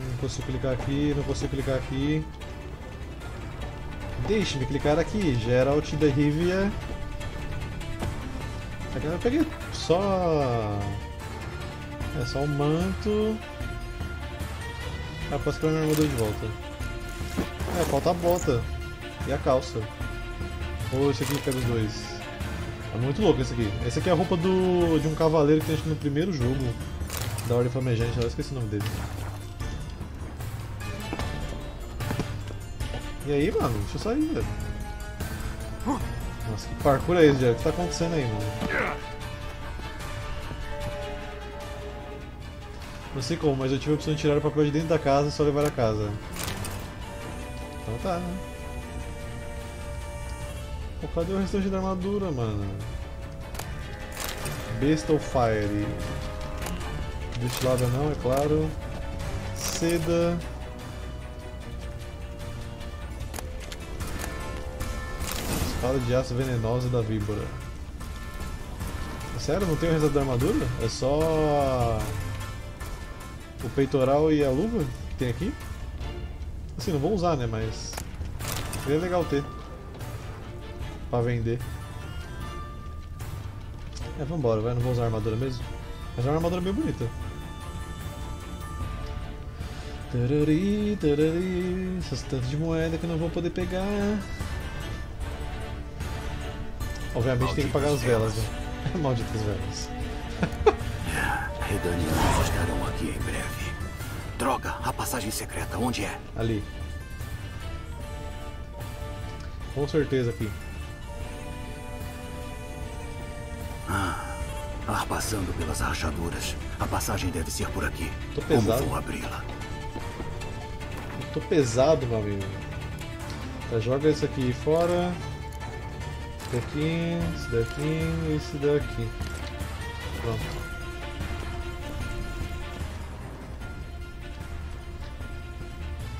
Não consigo clicar aqui, não consigo clicar aqui. Deixe-me clicar aqui, Geralt de Rivia. Eu peguei só... É só um manto. Ah, posso pegar minha armadura de volta. É, falta a bota. E a calça. Ou esse aqui pega os dois. É muito louco esse aqui. Esse aqui é a roupa de um cavaleiro que tem acho que no primeiro jogo da Ordem Flamejante, eu esqueci o nome dele. E aí, mano? Deixa eu sair, velho. Nossa, que parkour é esse, Jack? O que tá acontecendo aí, mano? Não sei como, mas eu tive a opção de tirar o papel de dentro da casa e só levar a casa. Então tá, né? Pô, cadê o restante da armadura, mano? Besta ou Fire? Destilada não, é claro. Seda. Espada de aço venenosa da víbora. Sério? Não tem o resto da armadura? É só... o peitoral e a luva que tem aqui? Assim, não vou usar, né? Mas... seria legal ter. Pra vender. É, vambora, vai, não vou usar a armadura mesmo. Mas é uma armadura bem bonita. Tarari, tarari. Essas tantas de moeda que eu não vou poder pegar. Obviamente malditas tem que pagar as velas, né? Malditas velas. Redania nos estarão aqui em breve. Droga, a passagem secreta, onde é? Ali. Com certeza aqui. Ah, passando pelas rachaduras. A passagem deve ser por aqui. Tô pesado. Como vou abri-la? Tô pesado, meu amigo. Tá, joga isso aqui fora. Esse daqui, esse daqui e esse daqui. Pronto.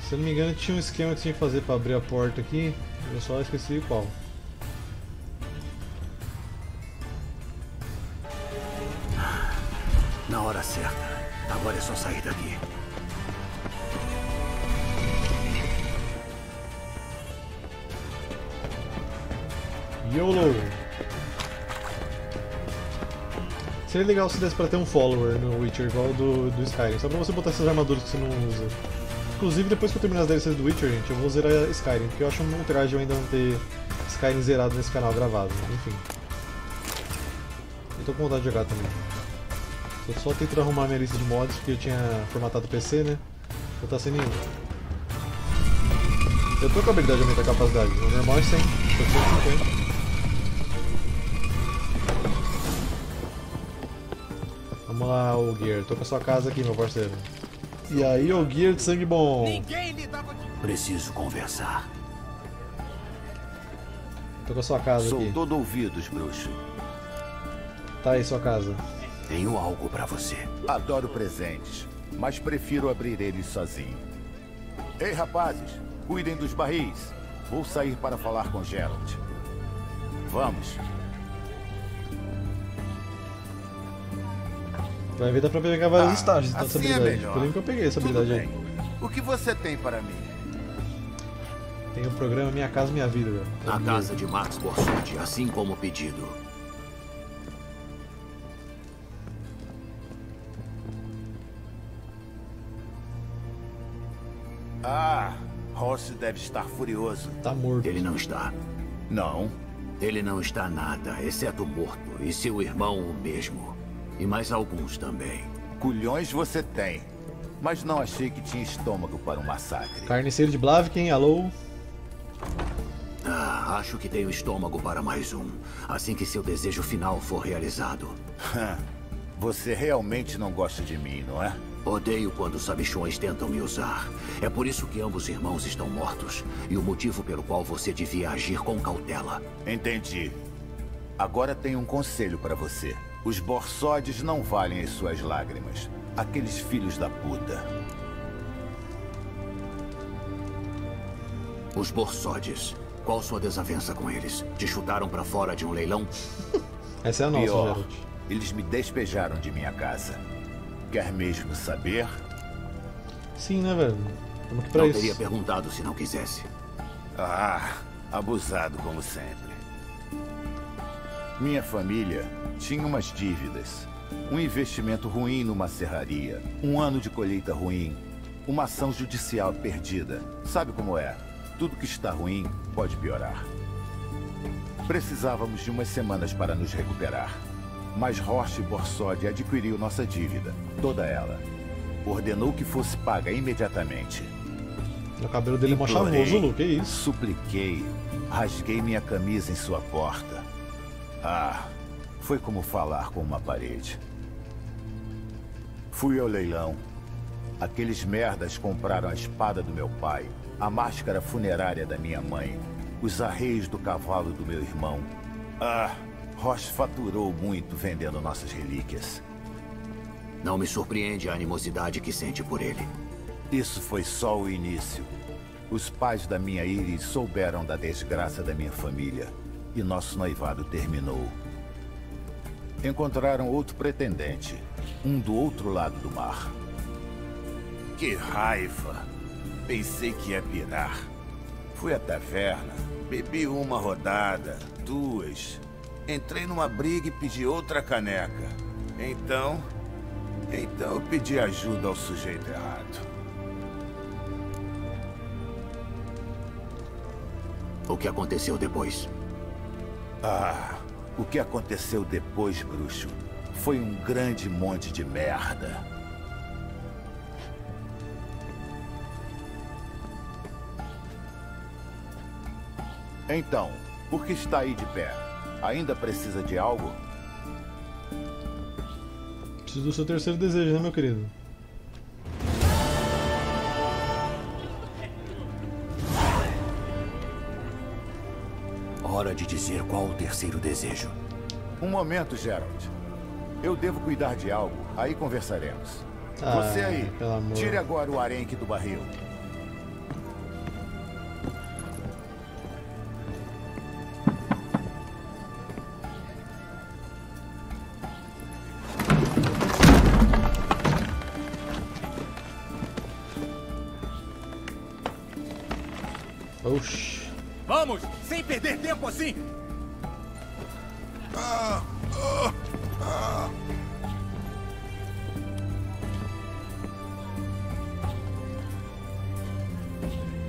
Se eu não me engano tinha um esquema que tinha que fazer para abrir a porta aqui. Eu só esqueci qual. Na hora certa. Agora é só sair daqui. YOLO! Seria legal se desse pra ter um follower no Witcher, igual do Skyrim, só pra você botar essas armaduras que você não usa. Inclusive, depois que eu terminar as DLCs do Witcher, gente, eu vou zerar Skyrim, porque eu acho muito trágico ainda não ter Skyrim zerado nesse canal gravado, enfim. Eu tô com vontade de jogar também. Eu só tento arrumar minha lista de mods, porque eu tinha formatado o PC, né? Não tá sem nenhum. Eu tô com a habilidade de aumentar a capacidade, o normal é 100, tô com 150. Vamos lá, o Gear, tô com a sua casa aqui, meu parceiro. E aí, o Gear de sangue bom. Preciso conversar. Tô com a sua casa aqui. Sou todo ouvidos, bruxo. Tá aí, sua casa. Tenho algo pra você. Adoro presentes, mas prefiro abrir eles sozinho. Ei, rapazes, cuidem dos barris. Vou sair para falar com Geralt. Vamos. Vai ver, dá pra pegar vários estágios dessa habilidade. Por isso que eu peguei essa habilidade aí. O que você tem para mim? Tem o programa Minha Casa Minha Vida, velho. Na casa de Max Borsodi, assim como pedido. Ah, Rossi deve estar furioso. Tá morto. Ele não está. Não. Ele não está nada, exceto morto. E seu irmão o mesmo. E mais alguns também. Culhões você tem, mas não achei que tinha estômago para um massacre. Carniceiro de Blavik, hein? Alô? Ah, acho que tenho estômago para mais um, assim que seu desejo final for realizado. Você realmente não gosta de mim, não é? Odeio quando os sabichões tentam me usar. É por isso que ambos irmãos estão mortos, e o motivo pelo qual você devia agir com cautela. Entendi. Agora tenho um conselho para você. Os Borsodes não valem as suas lágrimas. Aqueles filhos da puta. Os Borsodes. Qual sua desavença com eles? Te chutaram pra fora de um leilão? Essa é a nossa, Pior, eles me despejaram de minha casa. Quer mesmo saber? Sim, né, velho? Estamos aqui pra isso. Não teria perguntado se não quisesse. Ah, abusado como sempre. Minha família tinha umas dívidas, um investimento ruim numa serraria, um ano de colheita ruim, uma ação judicial perdida. Sabe como é? Tudo que está ruim pode piorar. Precisávamos de umas semanas para nos recuperar, mas Roche Borsodi adquiriu nossa dívida, toda ela. Ordenou que fosse paga imediatamente. O cabelo dele é mó chavoso, Lu, que isso? Supliquei, rasguei minha camisa em sua porta. Ah, foi como falar com uma parede. Fui ao leilão. Aqueles merdas compraram a espada do meu pai, a máscara funerária da minha mãe, os arreios do cavalo do meu irmão. Ah, Roche faturou muito vendendo nossas relíquias. Não me surpreende a animosidade que sente por ele. Isso foi só o início. Os pais da minha Iris souberam da desgraça da minha família. E nosso noivado terminou. Encontraram outro pretendente, um do outro lado do mar. Que raiva! Pensei que ia pirar. Fui à taverna, bebi uma rodada, duas. Entrei numa briga e pedi outra caneca. Então eu pedi ajuda ao sujeito errado. O que aconteceu depois? Ah, o que aconteceu depois, bruxo, foi um grande monte de merda. Então, por que está aí de pé? Ainda precisa de algo? Preciso do seu terceiro desejo, né, meu querido? Hora de dizer qual o terceiro desejo. Um momento, Geralt. Eu devo cuidar de algo, aí conversaremos. Ah, você aí, tire agora o arenque do barril. Oxi. Vamos, sem perder tempo assim.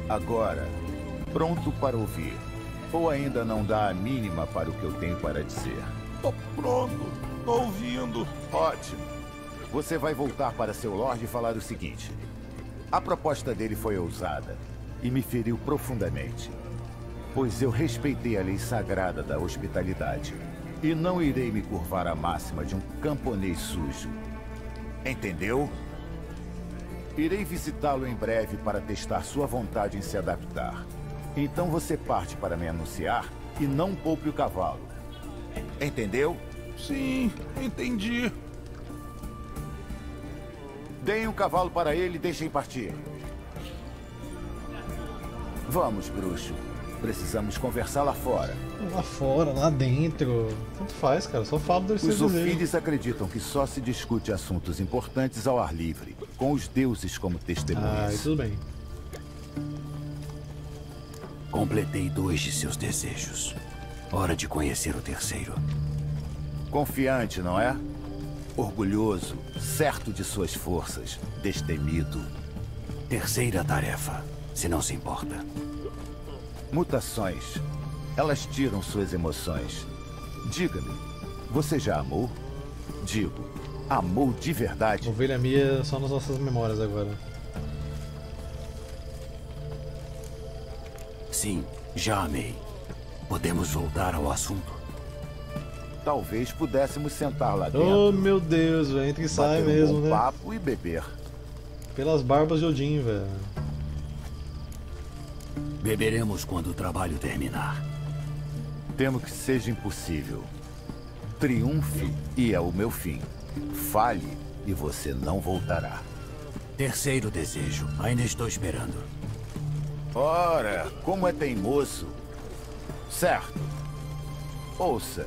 Agora, pronto para ouvir. Ou ainda não dá a mínima para o que eu tenho para dizer? Tô pronto, tô ouvindo. Ótimo. Você vai voltar para seu lorde e falar o seguinte. A proposta dele foi ousada e me feriu profundamente, pois eu respeitei a lei sagrada da hospitalidade e não irei me curvar à máxima de um camponês sujo. Entendeu? Irei visitá-lo em breve para testar sua vontade em se adaptar. Então você parte para me anunciar e não poupe o cavalo. Entendeu? Sim, entendi. Deem o cavalo para ele e deixem partir. Vamos, bruxo. Precisamos conversar lá fora. Lá fora, lá dentro. Tanto faz, cara. Só falo dos seus desejos. Os ofílios acreditam que só se discute assuntos importantes ao ar livre, com os deuses como testemunhas. Ah, tudo bem. Completei 2 de seus desejos. Hora de conhecer o terceiro. Confiante, não é? Orgulhoso, certo de suas forças, destemido. Terceira tarefa, se não se importa. Mutações. Elas tiram suas emoções. Diga-me, você já amou? Digo, amou de verdade? Ovelha Mia só nas nossas memórias agora. Sim, já amei. Podemos voltar ao assunto? Talvez pudéssemos sentar lá dentro. Oh, meu Deus, véio. Entra e sai mesmo, né? Papo e beber. Pelas barbas de Odin, velho. Beberemos quando o trabalho terminar. Temo que seja impossível. Triunfe e é o meu fim. Fale e você não voltará. Terceiro desejo. Ainda estou esperando. Ora, como é teimoso. Certo. Ouça.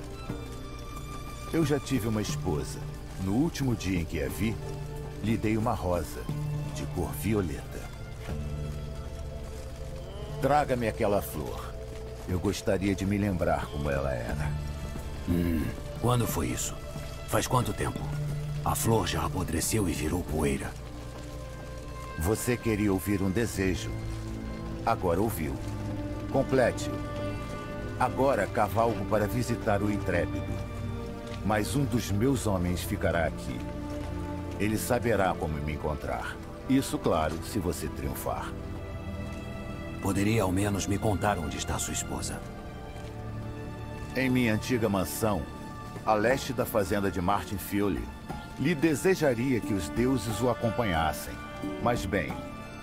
Eu já tive uma esposa. No último dia em que a vi, lhe dei uma rosa de cor violeta. Traga-me aquela flor. Eu gostaria de me lembrar como ela era. Quando foi isso? Faz quanto tempo? A flor já apodreceu e virou poeira. Você queria ouvir um desejo. Agora ouviu. Complete-o. Agora cavalgo para visitar o intrépido. Mas um dos meus homens ficará aqui. Ele saberá como me encontrar. Isso, claro, se você triunfar. Poderia ao menos me contar onde está sua esposa? Em minha antiga mansão, a leste da fazenda de Martin Fiole, lhe desejaria que os deuses o acompanhassem. Mas bem,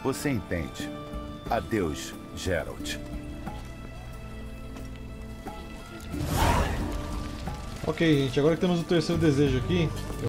você entende. Adeus, Geralt. Ok, gente, agora que temos o terceiro desejo aqui...